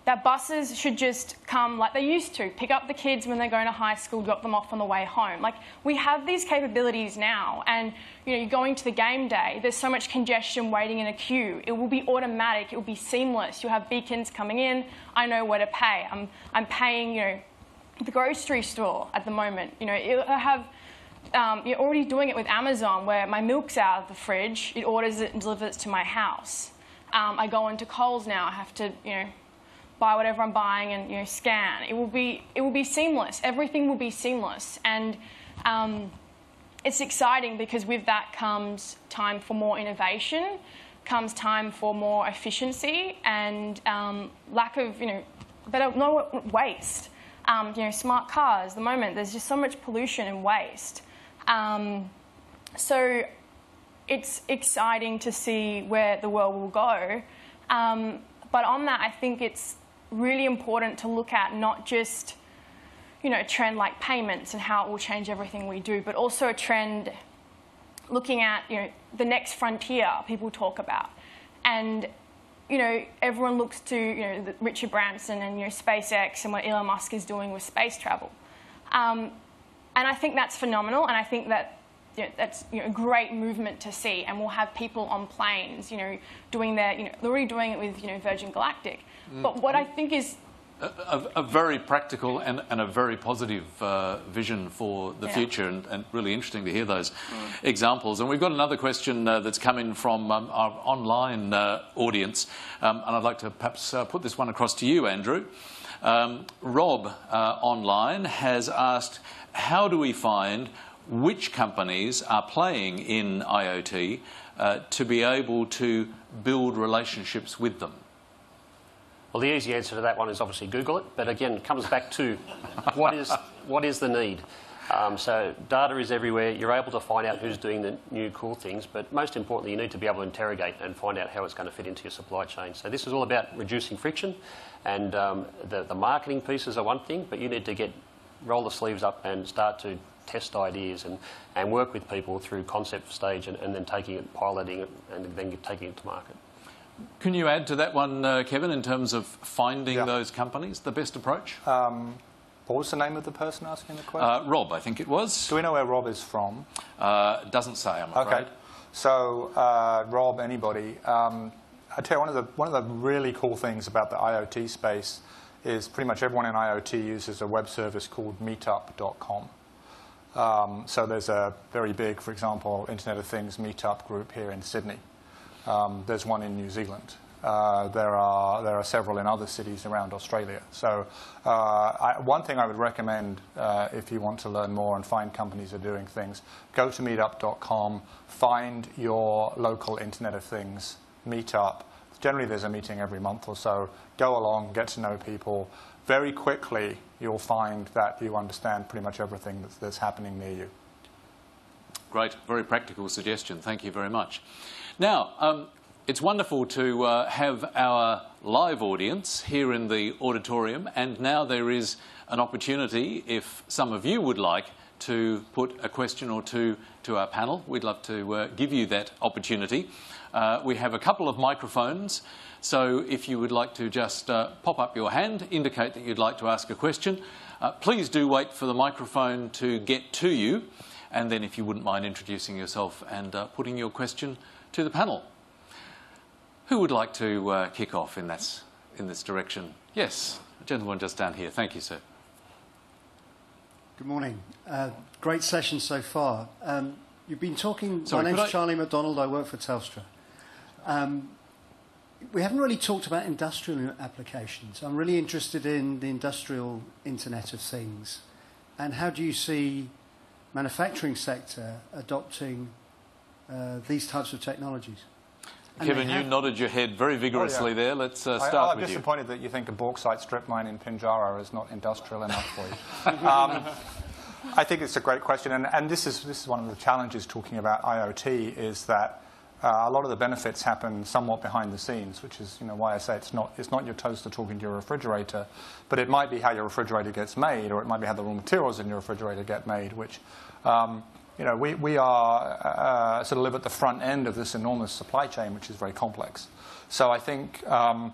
that buses should just come like they used to, pick up the kids when they're going to high school, drop them off on the way home. Like, we have these capabilities now, and you know, you're going to the game day, there's so much congestion waiting in a queue. It will be automatic, it will be seamless. You'll have beacons coming in, I know where to pay. I'm, I'm paying, you know, the grocery store at the moment. You know, it'll have, um, you're already doing it with Amazon, where my milk's out of the fridge, it orders it and delivers it to my house. Um, I go into Coles now, I have to, you know, buy whatever I'm buying and, you know, scan. It will be, it will be seamless. Everything will be seamless. And um, it's exciting, because with that comes time for more innovation, comes time for more efficiency, and um, lack of, you know, better, no waste. Um, you know, smart cars, the moment, there's just so much pollution and waste. Um, so it's exciting to see where the world will go. Um, but on that, I think it's really important to look at not just, you know, a trend like payments and how it will change everything we do, but also a trend looking at, you know, the next frontier people talk about. And you know, everyone looks to you know, Richard Branson and you know, SpaceX and what Elon Musk is doing with space travel. Um, and I think that's phenomenal, and I think that you know, that's you know, a great movement to see, and we'll have people on planes, you know, doing their, you know, they're already doing it with you know, Virgin Galactic. But what I think is A, a, a very practical and, and a very positive uh, vision for the yeah. future, and, and really interesting to hear those mm. examples. And we've got another question uh, that's come in from um, our online uh, audience, um, and I'd like to perhaps uh, put this one across to you, Andrew. Um, Rob uh, online has asked, how do we find which companies are playing in IoT uh, to be able to build relationships with them? Well, the easy answer to that one is obviously Google it, but again, it comes back to what is, what is the need? Um, so data is everywhere. You're able to find out who's doing the new cool things, but most importantly, you need to be able to interrogate and find out how it's going to fit into your supply chain. So this is all about reducing friction, and um, the, the marketing pieces are one thing, but you need to get roll the sleeves up and start to test ideas and, and work with people through concept stage and, and then taking it, piloting it, and then taking it to market. Can you add to that one, uh, Kevin, in terms of finding yeah. those companies, the best approach? Um, What was the name of the person asking the question? Uh, Rob, I think it was. Do we know where Rob is from? Uh, doesn't say, I'm afraid. Okay. So, uh, Rob, anybody, um, I tell you, one of the one of the really cool things about the IoT space is pretty much everyone in IoT uses a web service called meetup dot com. Um, so there's a very big, for example, Internet of Things meetup group here in Sydney. Um, there's one in New Zealand. Uh, there are there are several in other cities around Australia. So uh, I, one thing I would recommend uh, if you want to learn more and find companies that are doing things, go to meetup dot com, find your local Internet of Things meetup. Generally, there's a meeting every month or so. Go along, get to know people. Very quickly, you'll find that you understand pretty much everything that's, that's happening near you. Great, very practical suggestion. Thank you very much. Now. Um, It's wonderful to uh, have our live audience here in the auditorium, and now there is an opportunity, if some of you would like, to put a question or two to our panel. We'd love to uh, give you that opportunity. Uh, we have a couple of microphones, so if you would like to just uh, pop up your hand, indicate that you'd like to ask a question. Uh, please do wait for the microphone to get to you, and then if you wouldn't mind introducing yourself and uh, putting your question to the panel. Who would like to uh, kick off in this, in this direction? Yes, a gentleman just down here. Thank you, sir. Good morning. Uh, great session so far. Um, you've been talking... Sorry, my name's I... Charlie McDonald. I work for Telstra. Um, we haven't really talked about industrial applications. I'm really interested in the industrial Internet of Things. And how do you see manufacturing sector adopting uh, these types of technologies? And Kevin, you nodded your head very vigorously oh, yeah. there. Let's uh, start I, I'm with you. I'm disappointed that you think a bauxite strip mine in Pinjarra is not industrial enough for you. um, I think it's a great question, and, and this is this is one of the challenges talking about IoT is that uh, a lot of the benefits happen somewhat behind the scenes, which is you know why I say it's not it's not your toaster talking to your refrigerator, but it might be how your refrigerator gets made, or it might be how the raw materials in your refrigerator get made, which. Um, You know, we, we are uh, sort of live at the front end of this enormous supply chain, which is very complex. So I think, um,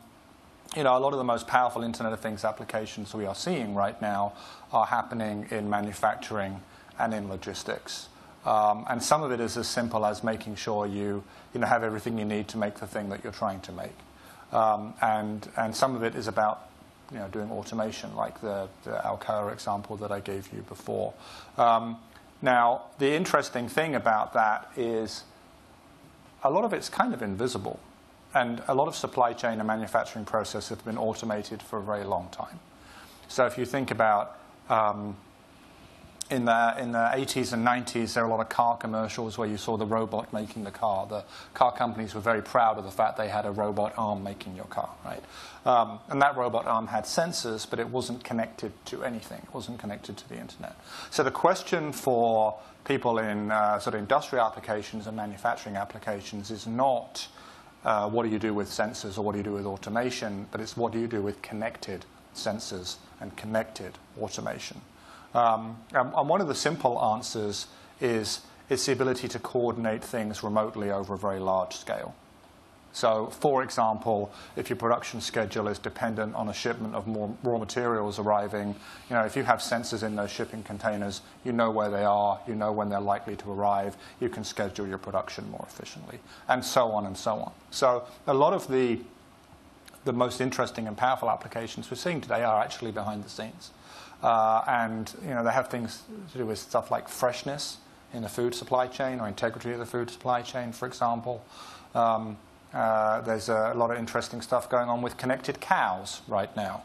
you know, a lot of the most powerful Internet of Things applications we are seeing right now are happening in manufacturing and in logistics. Um, and some of it is as simple as making sure you, you know, have everything you need to make the thing that you're trying to make. Um, and, and some of it is about you know, doing automation, like the, the Alcoa example that I gave you before. Um, Now, the interesting thing about that is a lot of it's kind of invisible. And a lot of supply chain and manufacturing processes have been automated for a very long time. So if you think about um, in, the, in the eighties and nineties, there were a lot of car commercials where you saw the robot making the car. The car companies were very proud of the fact they had a robot arm making your car, right? Um, and that robot arm had sensors, but it wasn't connected to anything. It wasn't connected to the Internet. So the question for people in uh, sort of industrial applications and manufacturing applications is not uh, what do you do with sensors or what do you do with automation, but it's what do you do with connected sensors and connected automation. Um, and, and one of the simple answers is it's the ability to coordinate things remotely over a very large scale. So, for example, if your production schedule is dependent on a shipment of more raw materials arriving, you know, if you have sensors in those shipping containers, you know where they are, you know when they're likely to arrive, you can schedule your production more efficiently, and so on and so on. So a lot of the, the most interesting and powerful applications we're seeing today are actually behind the scenes. Uh, and you know, they have things to do with stuff like freshness in the food supply chain or integrity of the food supply chain, for example. Um, Uh, there's a lot of interesting stuff going on with connected cows right now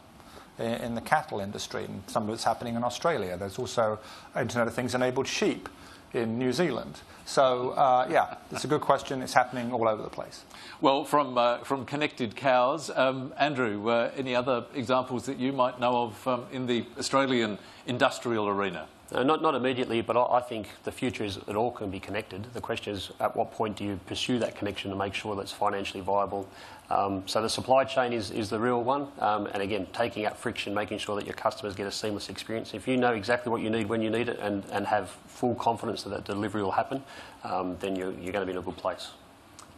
in, in the cattle industry, and some of it's happening in Australia. There's also Internet of Things-enabled sheep in New Zealand. So, uh, yeah, it's a good question. It's happening all over the place. Well, from, uh, from connected cows, um, Andrew, uh, any other examples that you might know of um, in the Australian industrial arena? No, not, not immediately, but I think the future is it all can be connected. The question is, at what point do you pursue that connection to make sure that it's financially viable? Um, so the supply chain is, is the real one. Um, and again, taking out friction, making sure that your customers get a seamless experience. If you know exactly what you need when you need it and, and have full confidence that that delivery will happen, um, then you're, you're going to be in a good place.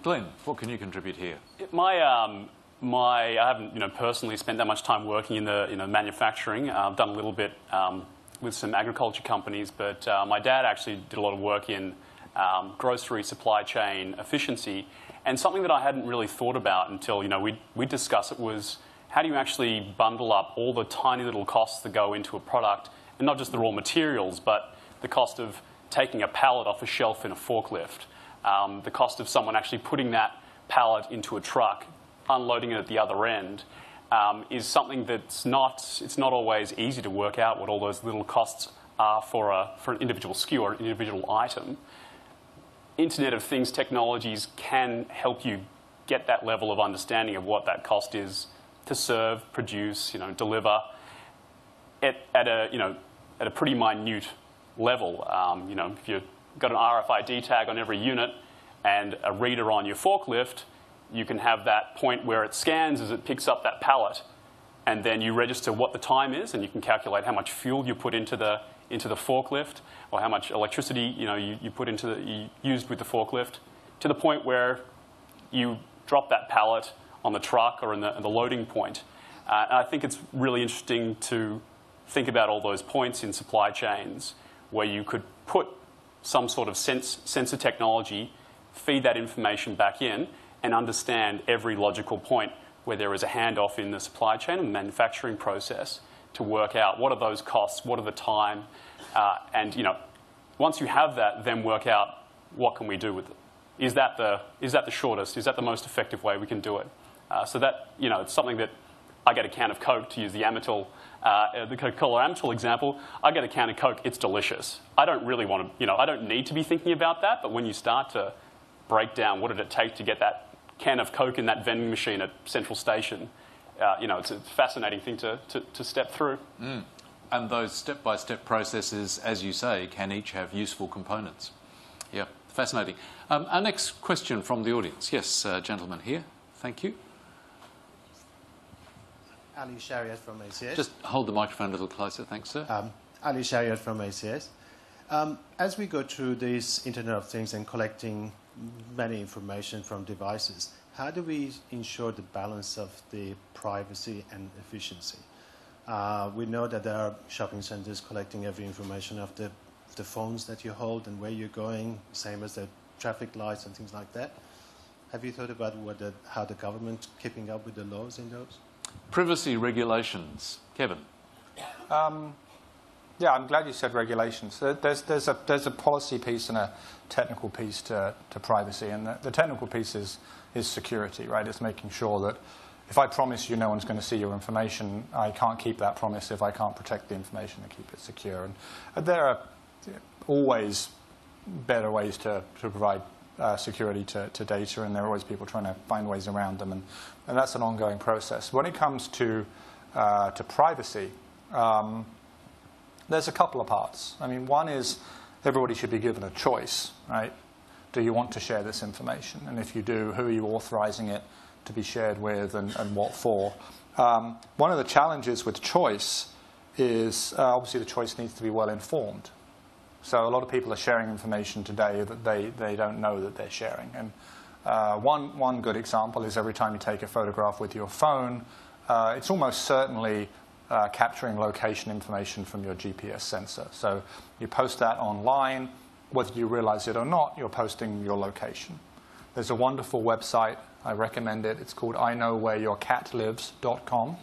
Glenn, what can you contribute here? My um, my I haven't you know personally spent that much time working in the you know manufacturing. Uh, I've done a little bit um, with some agriculture companies, but uh, my dad actually did a lot of work in um, grocery supply chain efficiency. And something that I hadn't really thought about until you know we we discussed it was, how do you actually bundle up all the tiny little costs that go into a product, and not just the raw materials, but the cost of taking a pallet off a shelf in a forklift, um, the cost of someone actually putting that pallet into a truck, unloading it at the other end, um, is something that's not, it's not always easy to work out what all those little costs are for, a, for an individual S K U or an individual item. Internet of Things technologies can help you get that level of understanding of what that cost is to serve, produce, you know, deliver at, at a you know at a pretty minute level. Um, you know, if you've got an R F I D tag on every unit and a reader on your forklift, you can have that point where it scans as it picks up that pallet, and then you register what the time is, and you can calculate how much fuel you put into the into the forklift, or how much electricity you know you, you put into the, you used with the forklift, to the point where you drop that pallet on the truck or in the, in the loading point. Uh, and I think it's really interesting to think about all those points in supply chains where you could put some sort of sense, sensor technology, feed that information back in, and understand every logical point where there is a handoff in the supply chain and manufacturing process to work out what are those costs, what are the time, uh, and you know, once you have that, then work out what can we do with it. Is that the, is that the shortest? Is that the most effective way we can do it? Uh, so that, you know, it's something that I get a can of Coke, to use the Amatil, uh, the Coca-Cola Amatil example. I get a can of Coke, it's delicious. I don't really want to, you know, I don't need to be thinking about that, but when you start to break down what did it take to get that can of Coke in that vending machine at Central Station, uh, you know, it's a fascinating thing to, to, to step through. Mm. And those step-by-step processes, as you say, can each have useful components. Yeah, fascinating. Um, our next question from the audience. Yes, uh, gentleman here. Thank you. Ali Shariat from A C S. Just hold the microphone a little closer, thanks, sir. Um, Ali Shariat from A C S. Um, as we go through this Internet of Things and collecting many information from devices, how do we ensure the balance of the privacy and efficiency? Uh, we know that there are shopping centers collecting every information of the, the phones that you hold and where you're going, same as the traffic lights and things like that. Have you thought about what the, how the government's keeping up with the laws in those? Privacy regulations. Kevin. Um, yeah, I'm glad you said regulations. There's, there's, a, there's a policy piece and a technical piece to, to privacy. And the, the technical piece is, is security, right? It's making sure that if I promise you no one's going to see your information, I can't keep that promise if I can't protect the information and keep it secure. And there are always better ways to, to provide Uh, security to, to data, and there are always people trying to find ways around them, and, and that's an ongoing process. When it comes to, uh, to privacy, um, there's a couple of parts. I mean, one is everybody should be given a choice, right? Do you want to share this information? And if you do, who are you authorizing it to be shared with, and, and what for? Um, one of the challenges with choice is uh, obviously the choice needs to be well informed. So a lot of people are sharing information today that they, they don't know that they're sharing. And uh, one, one good example is every time you take a photograph with your phone, uh, it's almost certainly uh, capturing location information from your G P S sensor. So you post that online. Whether you realize it or not, you're posting your location. There's a wonderful website. I recommend it. It's called I know where your cat lives dot com,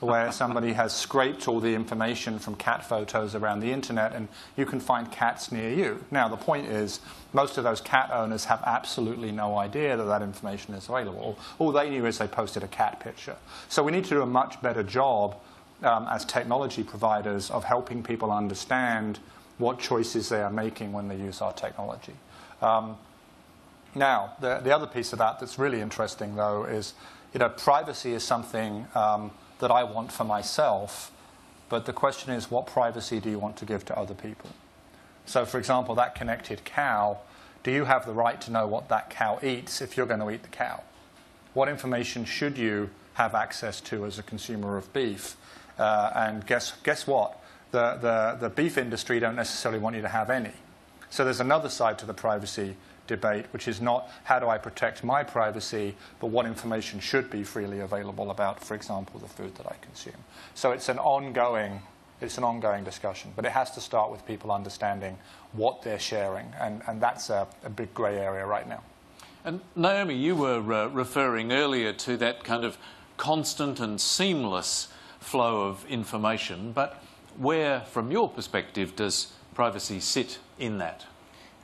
where somebody has scraped all the information from cat photos around the internet, and you can find cats near you. Now, the point is, most of those cat owners have absolutely no idea that that information is available. All they knew is they posted a cat picture. So we need to do a much better job um, as technology providers of helping people understand what choices they are making when they use our technology. Um, Now, the, the other piece of that that's really interesting, though, is you know, privacy is something um, that I want for myself, but the question is, what privacy do you want to give to other people? So, for example, that connected cow, do you have the right to know what that cow eats if you're going to eat the cow? What information should you have access to as a consumer of beef? Uh, and guess, guess what? The, the, the beef industry don't necessarily want you to have any. So there's another side to the privacy debate, which is not how do I protect my privacy, but what information should be freely available about, for example, the food that I consume. So it's an ongoing, it's an ongoing discussion, but it has to start with people understanding what they're sharing, and, and that's a, a big grey area right now. And Naomi, you were uh, referring earlier to that kind of constant and seamless flow of information, but where, from your perspective, does privacy sit in that?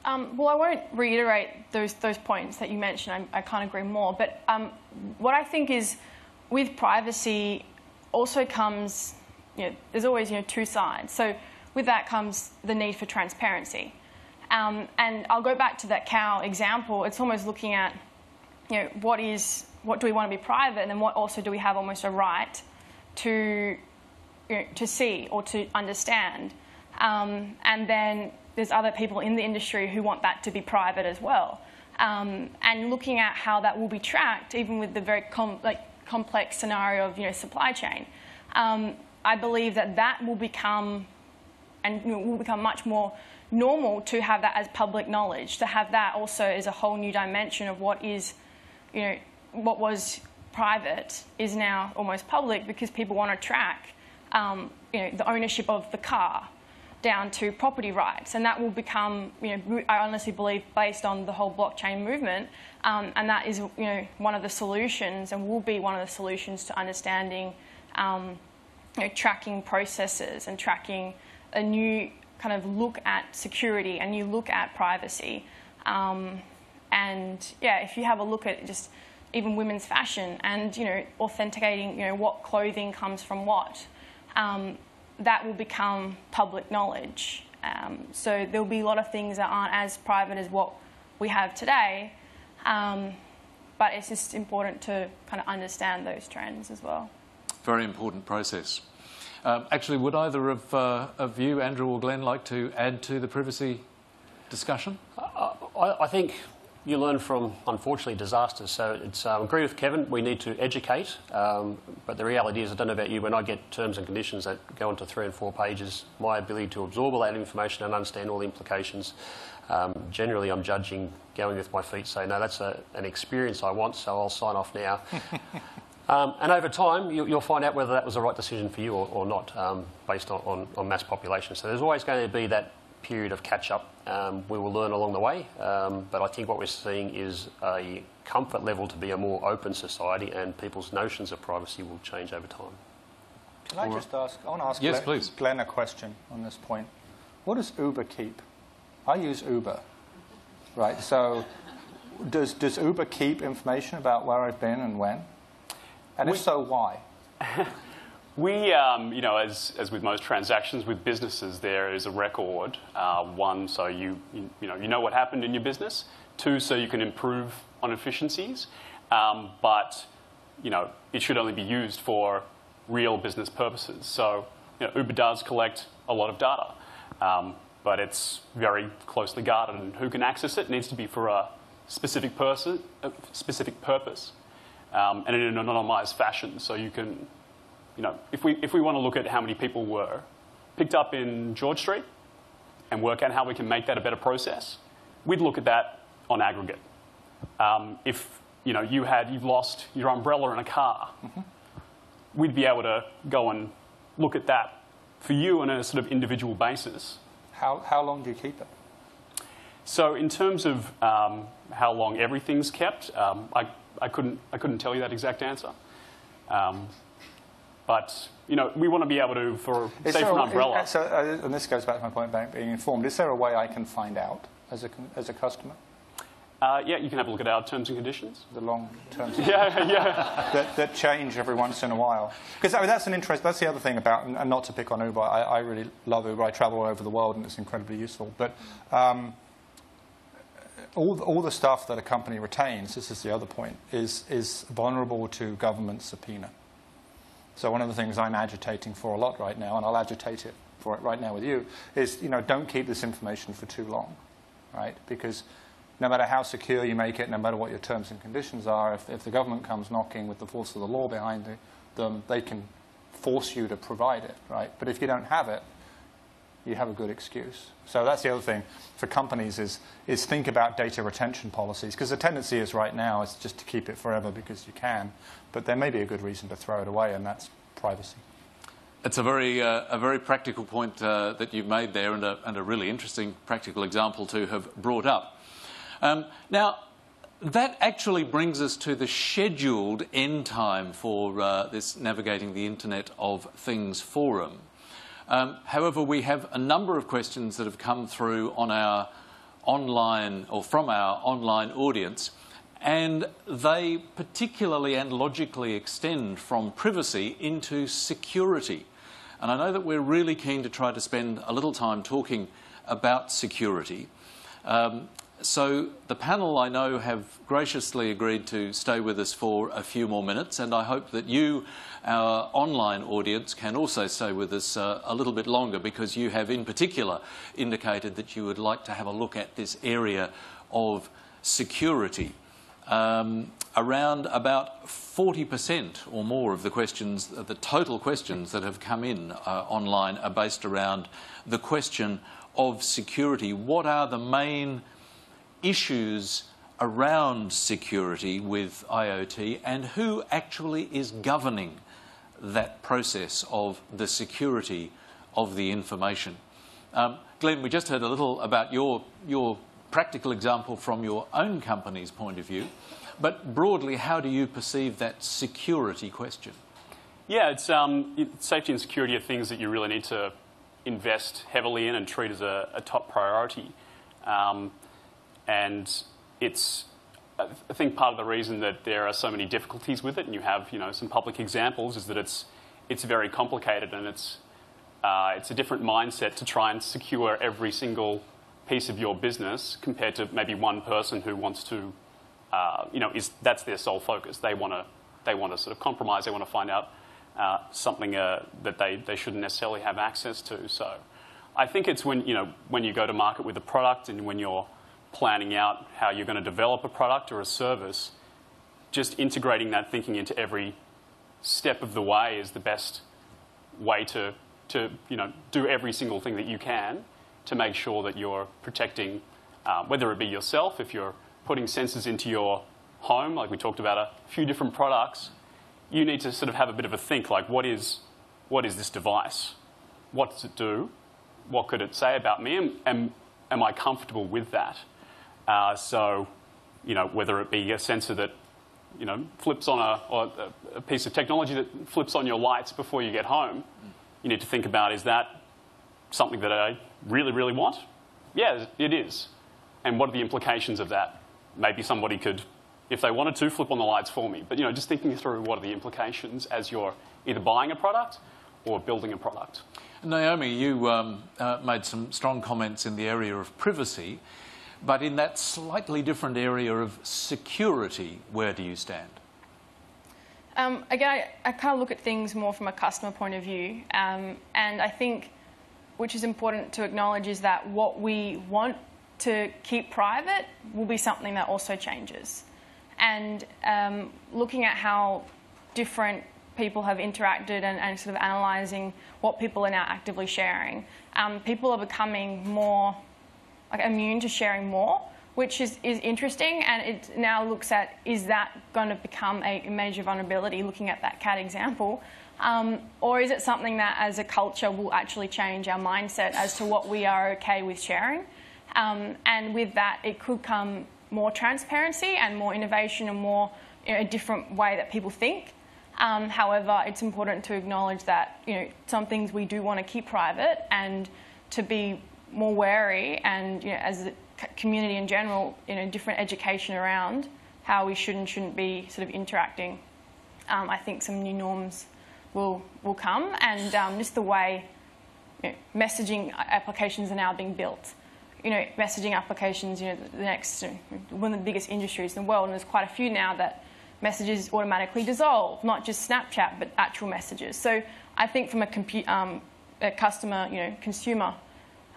Um, well, I won't reiterate those, those points that you mentioned. I, I can't agree more. But um, what I think is with privacy also comes, you know, there's always, you know, two sides. So with that comes the need for transparency. Um, and I'll go back to that cow example. It's almost looking at, you know, what is, what do we want to be private, and then what also do we have almost a right to, you know, to see or to understand. Um, and then there's other people in the industry who want that to be private as well. Um, and looking at how that will be tracked, even with the very com like complex scenario of, you know, supply chain, um, I believe that that will become, and you know, will become much more normal to have that as public knowledge. To have that also is a whole new dimension of what is, you know, what was private is now almost public, because people want to track, um, you know, the ownership of the car down to property rights, and that will become, you know, I honestly believe, based on the whole blockchain movement, um, and that is, you know, one of the solutions, and will be one of the solutions to understanding, um, you know, tracking processes and tracking a new kind of look at security, a new look at privacy, um, and yeah, if you have a look at just even women's fashion and, you know, authenticating, you know, what clothing comes from what, um, that will become public knowledge. Um, so there'll be a lot of things that aren't as private as what we have today, um, but it's just important to kind of understand those trends as well. Very important process. Um, actually, would either of, uh, of you, Andrew or Glenn, like to add to the privacy discussion? Uh, I, I think you learn from, unfortunately, disasters. So it's, um, I agree with Kevin, we need to educate, um, but the reality is, I don't know about you, when I get terms and conditions that go into three and four pages, my ability to absorb all that information and understand all the implications, um, generally I'm judging, going with my feet, saying, no, that's a, an experience I want, so I'll sign off now. um, and over time, you, you'll find out whether that was the right decision for you or, or not, um, based on, on, on mass population. So there's always going to be that period of catch-up. Um, we will learn along the way, um, but I think what we're seeing is a comfort level to be a more open society, and people's notions of privacy will change over time. Can I just ask, I want to ask yes, Glenn, please. Glenn a question on this point. What does Uber keep? I use Uber, right? So does, does Uber keep information about where I've been and when? And we, if so, why? We, um, you know, as, as with most transactions with businesses, there is a record. Uh, one, so you, you, you, know, you know what happened in your business. Two, so you can improve on efficiencies. Um, but, you know, it should only be used for real business purposes. So, you know, Uber does collect a lot of data, um, but it's very closely guarded, and who can access it needs to be for a specific, person, a specific purpose, um, and in an anonymized fashion, so you can... You know, if we, if we want to look at how many people were picked up in George Street and work out how we can make that a better process, we'd look at that on aggregate. Um, if you know, you had, you've lost your umbrella in a car, mm-hmm. we'd be able to go and look at that for you on a sort of individual basis. How, how long do you keep it? So in terms of um, how long everything's kept, um, I, I, couldn't, I couldn't tell you that exact answer. Um, But, you know, we want to be able to, for say, for an umbrella. Is, so, uh, and this goes back to my point about being informed. Is there a way I can find out as a, as a customer? Uh, yeah, you can have a look at our terms and conditions. The long terms and yeah, conditions. Yeah. that, that change every once in a while. Because, I mean, that's an interest. That's the other thing about, and not to pick on Uber. I, I really love Uber. I travel all over the world, and it's incredibly useful. But um, all, the, all the stuff that a company retains, this is the other point, is, is vulnerable to government subpoena. So one of the things I'm agitating for a lot right now, and I'll agitate it for it right now with you, is, you know, don't keep this information for too long, right? Because no matter how secure you make it, no matter what your terms and conditions are, if, if the government comes knocking with the force of the law behind them, they can force you to provide it, right? But if you don't have it, you have a good excuse. So that's the other thing for companies is, is think about data retention policies, because the tendency is right now is just to keep it forever because you can, but there may be a good reason to throw it away, and that's privacy. It's a very, uh, a very practical point uh, that you've made there, and a, and a really interesting practical example to have brought up. Um, now, that actually brings us to the scheduled end time for uh, this Navigating the Internet of Things forum. Um, however, we have a number of questions that have come through on our online, or from our online audience, and they particularly and logically extend from privacy into security. And I know that we're really keen to try to spend a little time talking about security. Um, so the panel, I know, have graciously agreed to stay with us for a few more minutes, and I hope that you, our online audience, can also stay with us uh, a little bit longer, because you have in particular indicated that you would like to have a look at this area of security. Um, around about forty percent or more of the questions, the total questions that have come in uh, online are based around the question of security. What are the main issues around security with IoT, and who actually is governing that process of the security of the information? Um, Glenn, we just heard a little about your, your practical example from your own company's point of view, but broadly, how do you perceive that security question? Yeah, it's, um, safety and security are things that you really need to invest heavily in and treat as a, a top priority. Um, and it's, I think, part of the reason that there are so many difficulties with it, and you have, you know, some public examples, is that it's, it's very complicated, and it's, uh, it's a different mindset to try and secure every single piece of your business compared to maybe one person who wants to, uh, you know, is, that's their sole focus. They want to, they want to sort of compromise. They want to find out uh, something uh, that they, they shouldn't necessarily have access to. So I think it's when, you know, when you go to market with a product and when you're planning out how you're going to develop a product or a service, just integrating that thinking into every step of the way is the best way to, to you know, do every single thing that you can to make sure that you're protecting, uh, whether it be yourself, if you're putting sensors into your home, like we talked about a few different products, you need to sort of have a bit of a think, like what is, what is this device? What does it do? What could it say about me? Am, am, am I comfortable with that? Uh, so, you know, whether it be a sensor that, you know, flips on a, or a piece of technology that flips on your lights before you get home, you need to think about, is that something that I really, really want? Yeah, it is. And what are the implications of that? Maybe somebody could, if they wanted to, flip on the lights for me. But, you know, just thinking through what are the implications as you're either buying a product or building a product. Naomi, you um, uh, made some strong comments in the area of privacy, but in that slightly different area of security, where do you stand? Um, again, I, I kind of look at things more from a customer point of view, um, and I think which is important to acknowledge is that what we want to keep private will be something that also changes. And um, looking at how different people have interacted and, and sort of analysing what people are now actively sharing, um, people are becoming more like immune to sharing more, which is, is interesting. And it now looks at, is that going to become a major vulnerability, looking at that cat example? Um, or is it something that, as a culture, will actually change our mindset as to what we are okay with sharing? Um, and with that, it could come more transparency and more innovation and more, you know, a different way that people think. Um, however, it's important to acknowledge that, you know, some things we do want to keep private, and to be more wary, and, you know, as a community in general, you know, different education around how we should and shouldn't be sort of interacting. Um, I think some new norms will will come, and um, just the way, you know, messaging applications are now being built. You know, messaging applications, you know, the next, you know, one of the biggest industries in the world, and there's quite a few now that messages automatically dissolve, not just Snapchat, but actual messages. So I think from a, compu um, a customer, you know, consumer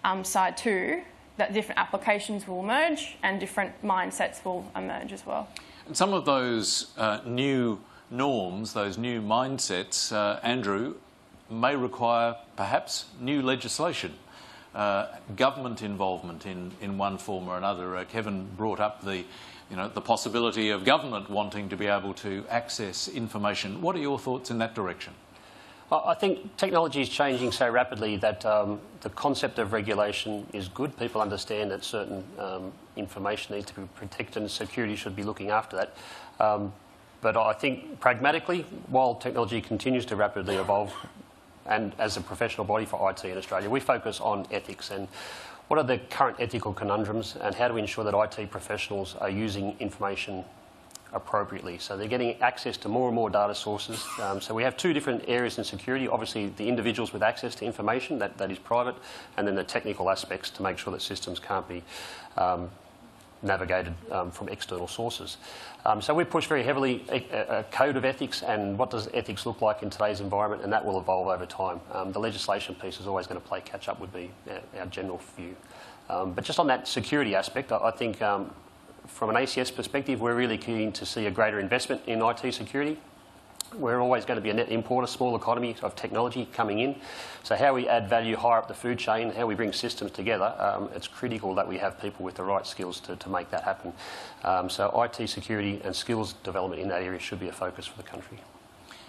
um, side too, that different applications will emerge and different mindsets will emerge as well. And some of those uh, new norms, those new mindsets, uh, Andrew, may require perhaps new legislation. uh, government involvement in, in one form or another. Uh, Kevin brought up the, you know, the possibility of government wanting to be able to access information. What are your thoughts in that direction? I think technology is changing so rapidly that um, the concept of regulation is good. People understand that certain um, information needs to be protected and security should be looking after that. Um, but I think pragmatically, while technology continues to rapidly evolve, and as a professional body for I T in Australia, we focus on ethics and what are the current ethical conundrums and how do we ensure that I T professionals are using information appropriately. So they're getting access to more and more data sources. Um, so we have two different areas in security. Obviously, the individuals with access to information, that, that is private, and then the technical aspects to make sure that systems can't be um, navigated um, from external sources. Um, so we push very heavily a, a code of ethics and what does ethics look like in today's environment, and that will evolve over time. Um, the legislation piece is always going to play catch-up would be our, our general view. Um, but just on that security aspect, I, I think um, from an A C S perspective, we're really keen to see a greater investment in I T security. We're always going to be a net importer, small economy of technology coming in. So how we add value higher up the food chain, how we bring systems together, um, it's critical that we have people with the right skills to, to make that happen. Um, so I T security and skills development in that area should be a focus for the country.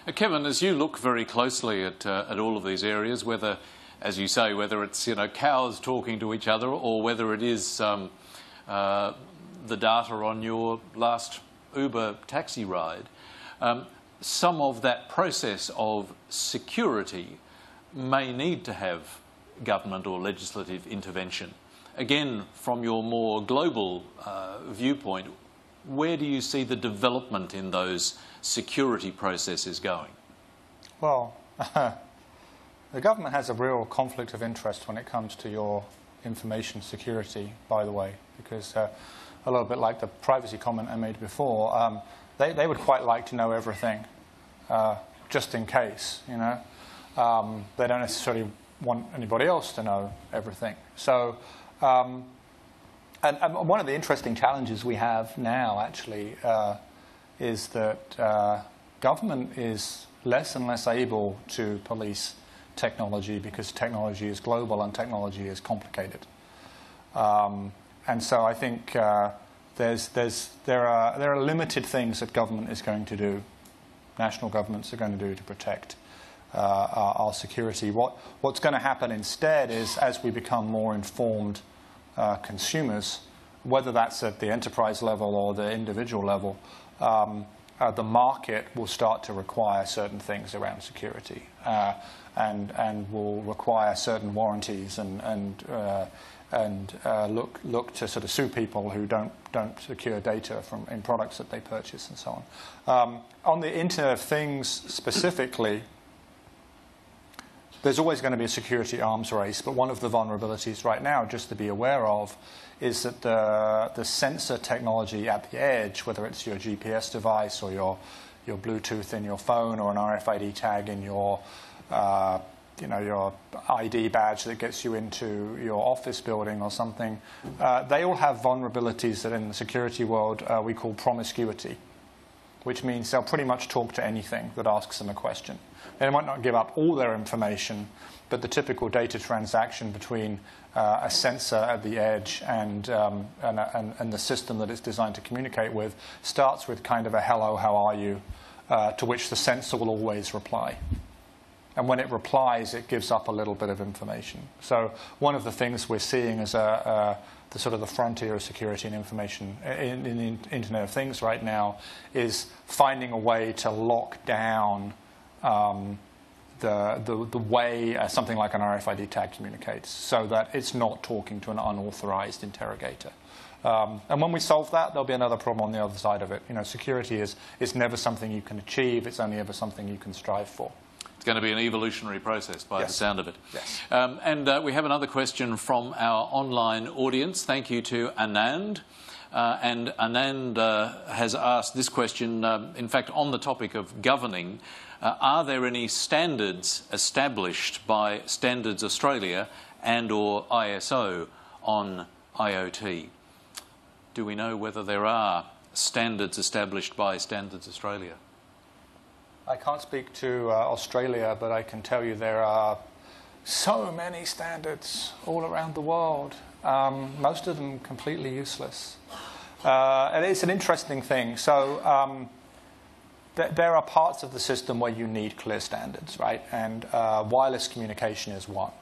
Uh, Kevin, as you look very closely at, uh, at all of these areas, whether, as you say, whether it's, you know, cows talking to each other or whether it is um, uh, the data on your last Uber taxi ride, um, some of that process of security may need to have government or legislative intervention. Again, from your more global uh, viewpoint, where do you see the development in those security processes going? Well, the government has a real conflict of interest when it comes to your information security, by the way, because uh, a little bit like the privacy comment I made before, um, they, they would quite like to know everything, uh, just in case, you know. Um, they don't necessarily want anybody else to know everything. So, um, and, and one of the interesting challenges we have now, actually, uh, is that uh, government is less and less able to police technology because technology is global and technology is complicated. Um, And so I think uh, there's, there's, there, are, there are limited things that government is going to do, national governments are going to do to protect uh, our, our security. What, what's going to happen instead is, as we become more informed uh, consumers, whether that's at the enterprise level or the individual level, um, uh, the market will start to require certain things around security uh, and, and will require certain warranties and, and uh, and uh, look, look to sort of sue people who don't, don't secure data from, in products that they purchase and so on. Um, on the Internet of Things specifically, there's always going to be a security arms race, but one of the vulnerabilities right now, just to be aware of, is that the, the sensor technology at the edge, whether it's your G P S device or your, your Bluetooth in your phone or an R F I D tag in your uh, you know, your I D badge that gets you into your office building or something, uh, they all have vulnerabilities that in the security world uh, we call promiscuity, which means they'll pretty much talk to anything that asks them a question. They might not give up all their information, but the typical data transaction between uh, a sensor at the edge and, um, and, and, and the system that it's designed to communicate with starts with kind of a hello, how are you, uh, to which the sensor will always reply. And when it replies, it gives up a little bit of information. So one of the things we're seeing is a, uh, the sort of the frontier of security and information in, in the Internet of Things right now is finding a way to lock down um, the, the, the way uh, something like an R F I D tag communicates so that it's not talking to an unauthorized interrogator. Um, and when we solve that, there'll be another problem on the other side of it. You know, security is, is never something you can achieve. It's only ever something you can strive for. It's going to be an evolutionary process by yes. the sound of it. Yes. Um, and uh, we have another question from our online audience. Thank you to Anand. Uh, and Anand uh, has asked this question, uh, in fact, on the topic of governing. Uh, are there any standards established by Standards Australia and or I S O on I O T? Do we know whether there are standards established by Standards Australia? I can't speak to uh, Australia, but I can tell you there are so many standards all around the world, um, most of them completely useless. Uh, and it's an interesting thing. So um, th there are parts of the system where you need clear standards, right? And uh, wireless communication is one.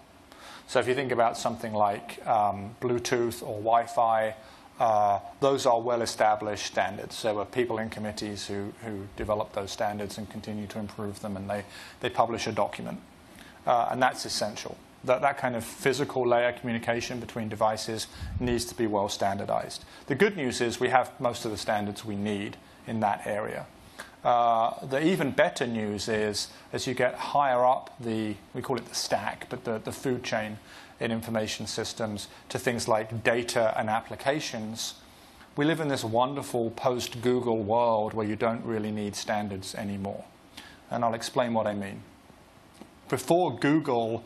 So if you think about something like um, Bluetooth or Wi-Fi, uh, those are well-established standards. There were people in committees who, who developed those standards and continue to improve them, and they, they publish a document. Uh, and that's essential. That, that kind of physical layer communication between devices needs to be well standardized. The good news is we have most of the standards we need in that area. Uh, the even better news is as you get higher up the, we call it the stack, but the, the food chain in information systems to things like data and applications, we live in this wonderful post-Google world where you don't really need standards anymore. And I'll explain what I mean. Before Google,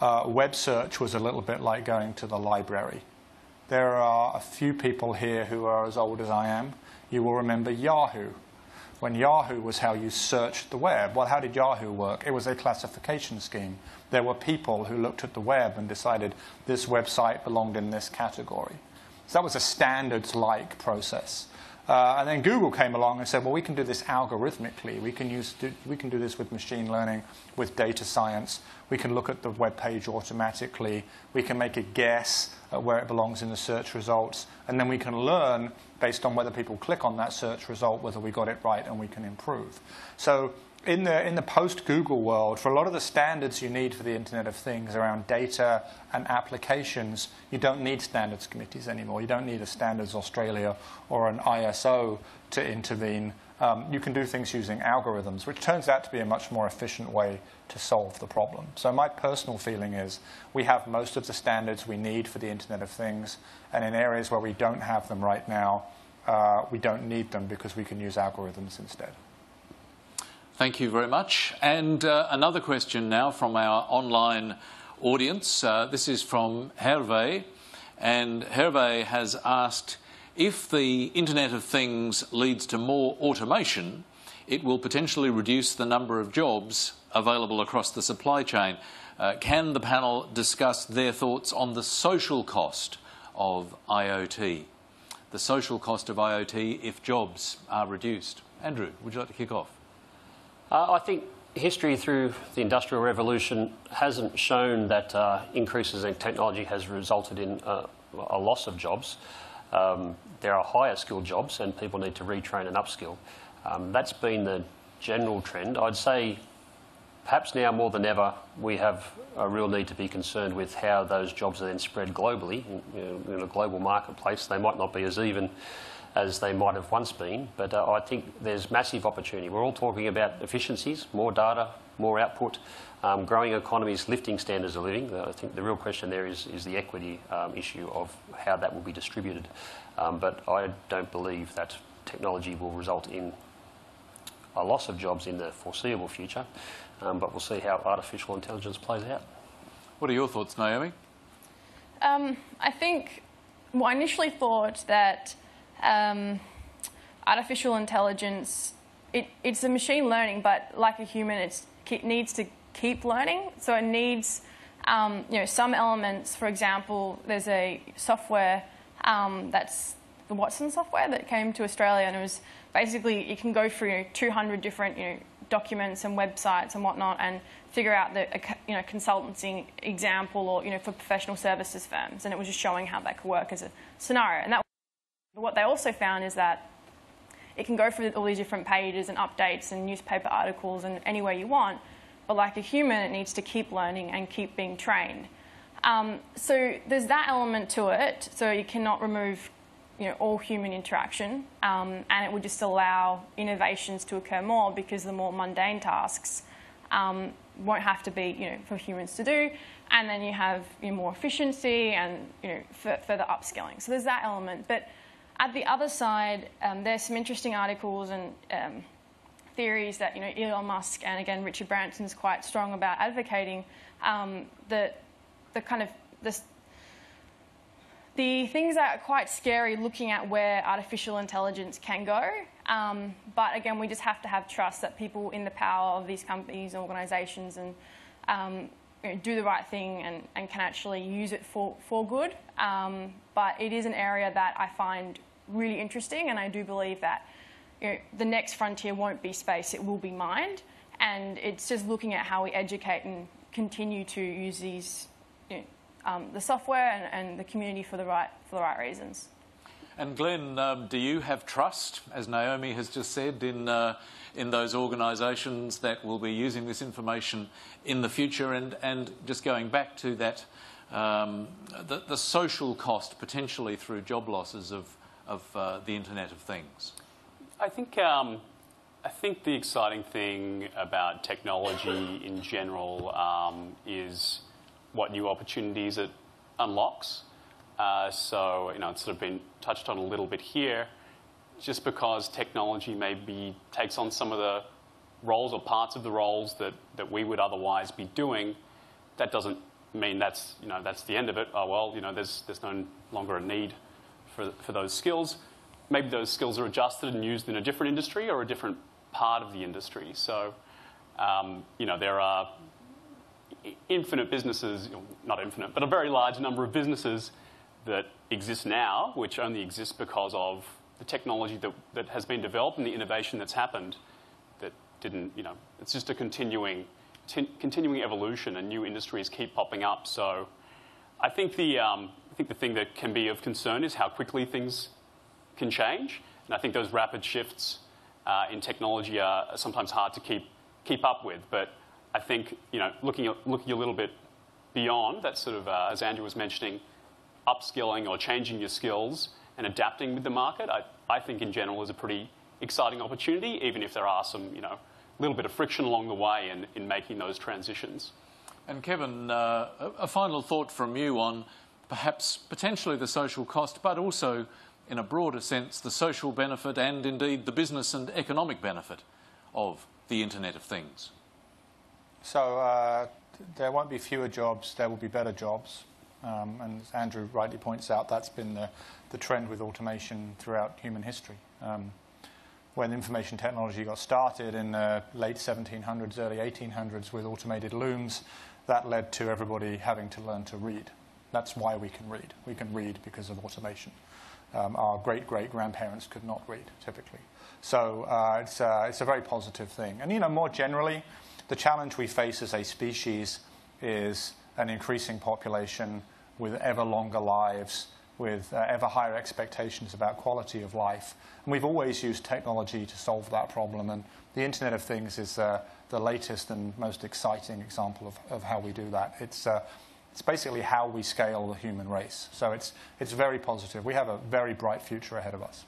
uh, web search was a little bit like going to the library. There are a few people here who are as old as I am. You will remember Yahoo. When Yahoo was how you searched the web. Well, how did Yahoo work? It was a classification scheme. There were people who looked at the web and decided this website belonged in this category. So that was a standards-like process. Uh, and then Google came along and said, well, we can do this algorithmically. We can, use, do, we can do this with machine learning, with data science. We can look at the web page automatically. We can make a guess at where it belongs in the search results. And then we can learn based on whether people click on that search result, whether we got it right, and we can improve. So in the, in the post-Google world, for a lot of the standards you need for the Internet of Things around data and applications, you don't need standards committees anymore. You don't need a Standards Australia or an I S O to intervene. Um, you can do things using algorithms, which turns out to be a much more efficient way to solve the problem. So my personal feeling is we have most of the standards we need for the Internet of Things, and in areas where we don't have them right now, uh, we don't need them because we can use algorithms instead. Thank you very much. And uh, another question now from our online audience. Uh, this is from Hervé, and Hervé has asked, if the Internet of Things leads to more automation, it will potentially reduce the number of jobs available across the supply chain. Uh, can the panel discuss their thoughts on the social cost of IoT? The social cost of IoT if jobs are reduced. Andrew, would you like to kick off? Uh, I think history through the Industrial Revolution hasn't shown that uh, increases in technology has resulted in uh, a loss of jobs. Um, there are higher skilled jobs and people need to retrain and upskill. Um, that's been the general trend. I'd say perhaps now more than ever we have a real need to be concerned with how those jobs are then spread globally. You know, in a global marketplace they might not be as even as they might have once been, but uh, I think there's massive opportunity. We're all talking about efficiencies, more data, more output, um, growing economies, lifting standards of living. I think the real question there is, is the equity um, issue of how that will be distributed. Um, but I don't believe that technology will result in a loss of jobs in the foreseeable future, um, but we'll see how artificial intelligence plays out. What are your thoughts, Naomi? Um, I think, well, I initially thought that Um, artificial intelligence, it, it's a machine learning, but like a human, it's, it needs to keep learning. So it needs um, you know, some elements. For example, there's a software um, that's the Watson software that came to Australia, and it was basically, it can go through you know, two hundred different you know, documents and websites and whatnot and figure out the you know, consultancy example or you know, for professional services firms. And it was just showing how that could work as a scenario. And that what they also found is that it can go through all these different pages and updates and newspaper articles and anywhere you want, but like a human, it needs to keep learning and keep being trained. Um, so there's that element to it. So you cannot remove you know, all human interaction, um, and it would just allow innovations to occur more because the more mundane tasks um, won't have to be you know, for humans to do, and then you have you know, more efficiency and you know, further upskilling. So there's that element. But at the other side, um, there's some interesting articles and um, theories that you know Elon Musk and again Richard Branson's quite strong about advocating um, the the kind of the the things that are quite scary looking at where artificial intelligence can go. Um, but again, we just have to have trust that people in the power of these companies and organisations and um, you know, do the right thing and, and can actually use it for, for good. Um, but it is an area that I find really interesting, and I do believe that you know, the next frontier won't be space, it will be mind. And it's just looking at how we educate and continue to use these, you know, um, the software and, and the community for the right, for the right reasons. And Glenn, um, do you have trust, as Naomi has just said, in, uh, in those organisations that will be using this information in the future? And, and just going back to that, um, the, the social cost potentially through job losses of, of uh, the Internet of Things? I think, um, I think the exciting thing about technology in general um, is what new opportunities it unlocks. Uh, so, you know, it's sort of been touched on a little bit here. Just because technology maybe takes on some of the roles or parts of the roles that, that we would otherwise be doing, that doesn't mean that's, you know, that's the end of it. Oh, well, you know, there's, there's no longer a need for, for those skills. Maybe those skills are adjusted and used in a different industry or a different part of the industry. So, um, you know, there are infinite businesses, not infinite, but a very large number of businesses that exists now, which only exists because of the technology that, that has been developed and the innovation that's happened that didn't, you know, it's just a continuing, continuing evolution, and new industries keep popping up. So I think, the, um, I think the thing that can be of concern is how quickly things can change. And I think those rapid shifts uh, in technology are sometimes hard to keep, keep up with. But I think, you know, looking, looking a little bit beyond that sort of, uh, as Andrew was mentioning, upskilling or changing your skills and adapting with the market, I, I think in general is a pretty exciting opportunity, even if there are some, you know, little bit of friction along the way in, in making those transitions. And Kevin, uh, a final thought from you on perhaps potentially the social cost, but also in a broader sense, the social benefit and indeed the business and economic benefit of the Internet of Things. So uh, there won't be fewer jobs, there will be better jobs. Um, and as Andrew rightly points out, that's been the, the trend with automation throughout human history. Um, when information technology got started in the late seventeen hundreds, early eighteen hundreds with automated looms, that led to everybody having to learn to read. That's why we can read. We can read because of automation. Um, our great-great-grandparents could not read, typically. So uh, it's, uh, it's a very positive thing. And, you know, more generally, the challenge we face as a species is an increasing population with ever longer lives, with uh, ever higher expectations about quality of life. And we've always used technology to solve that problem. And the Internet of Things is uh, the latest and most exciting example of, of how we do that. It's, uh, it's basically how we scale the human race. So it's, it's very positive. We have a very bright future ahead of us.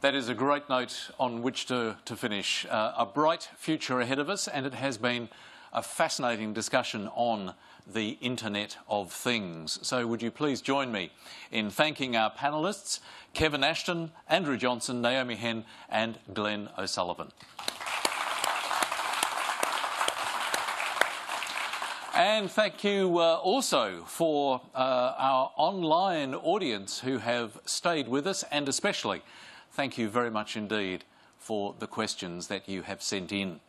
That is a great note on which to, to finish. Uh, a bright future ahead of us, and it has been a fascinating discussion on the Internet of Things. So would you please join me in thanking our panellists, Kevin Ashton, Andrew Johnson, Naomi Henn and Glenn O'Sullivan. And thank you uh, also for uh, our online audience who have stayed with us, and especially thank you very much indeed for the questions that you have sent in.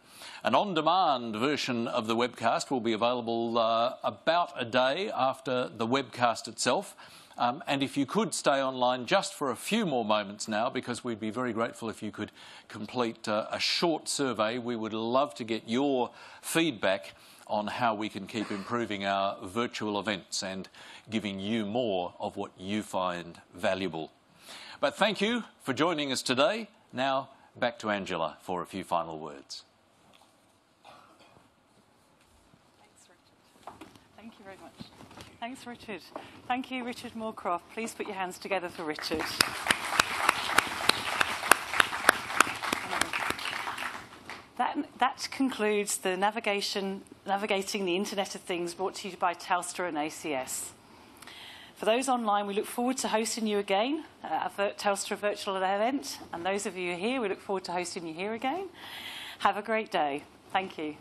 An on-demand version of the webcast will be available uh, about a day after the webcast itself. Um, and if you could stay online just for a few more moments now, because we'd be very grateful if you could complete uh, a short survey. We would love to get your feedback on how we can keep improving our virtual events and giving you more of what you find valuable. But thank you for joining us today. Now back to Angela for a few final words. Thanks, Richard. Thank you, Richard Morecroft. Please put your hands together for Richard. That, that concludes the navigation, Navigating the Internet of Things, brought to you by Telstra and A C S. For those online, we look forward to hosting you again at a Telstra virtual event. And those of you here, we look forward to hosting you here again. Have a great day. Thank you.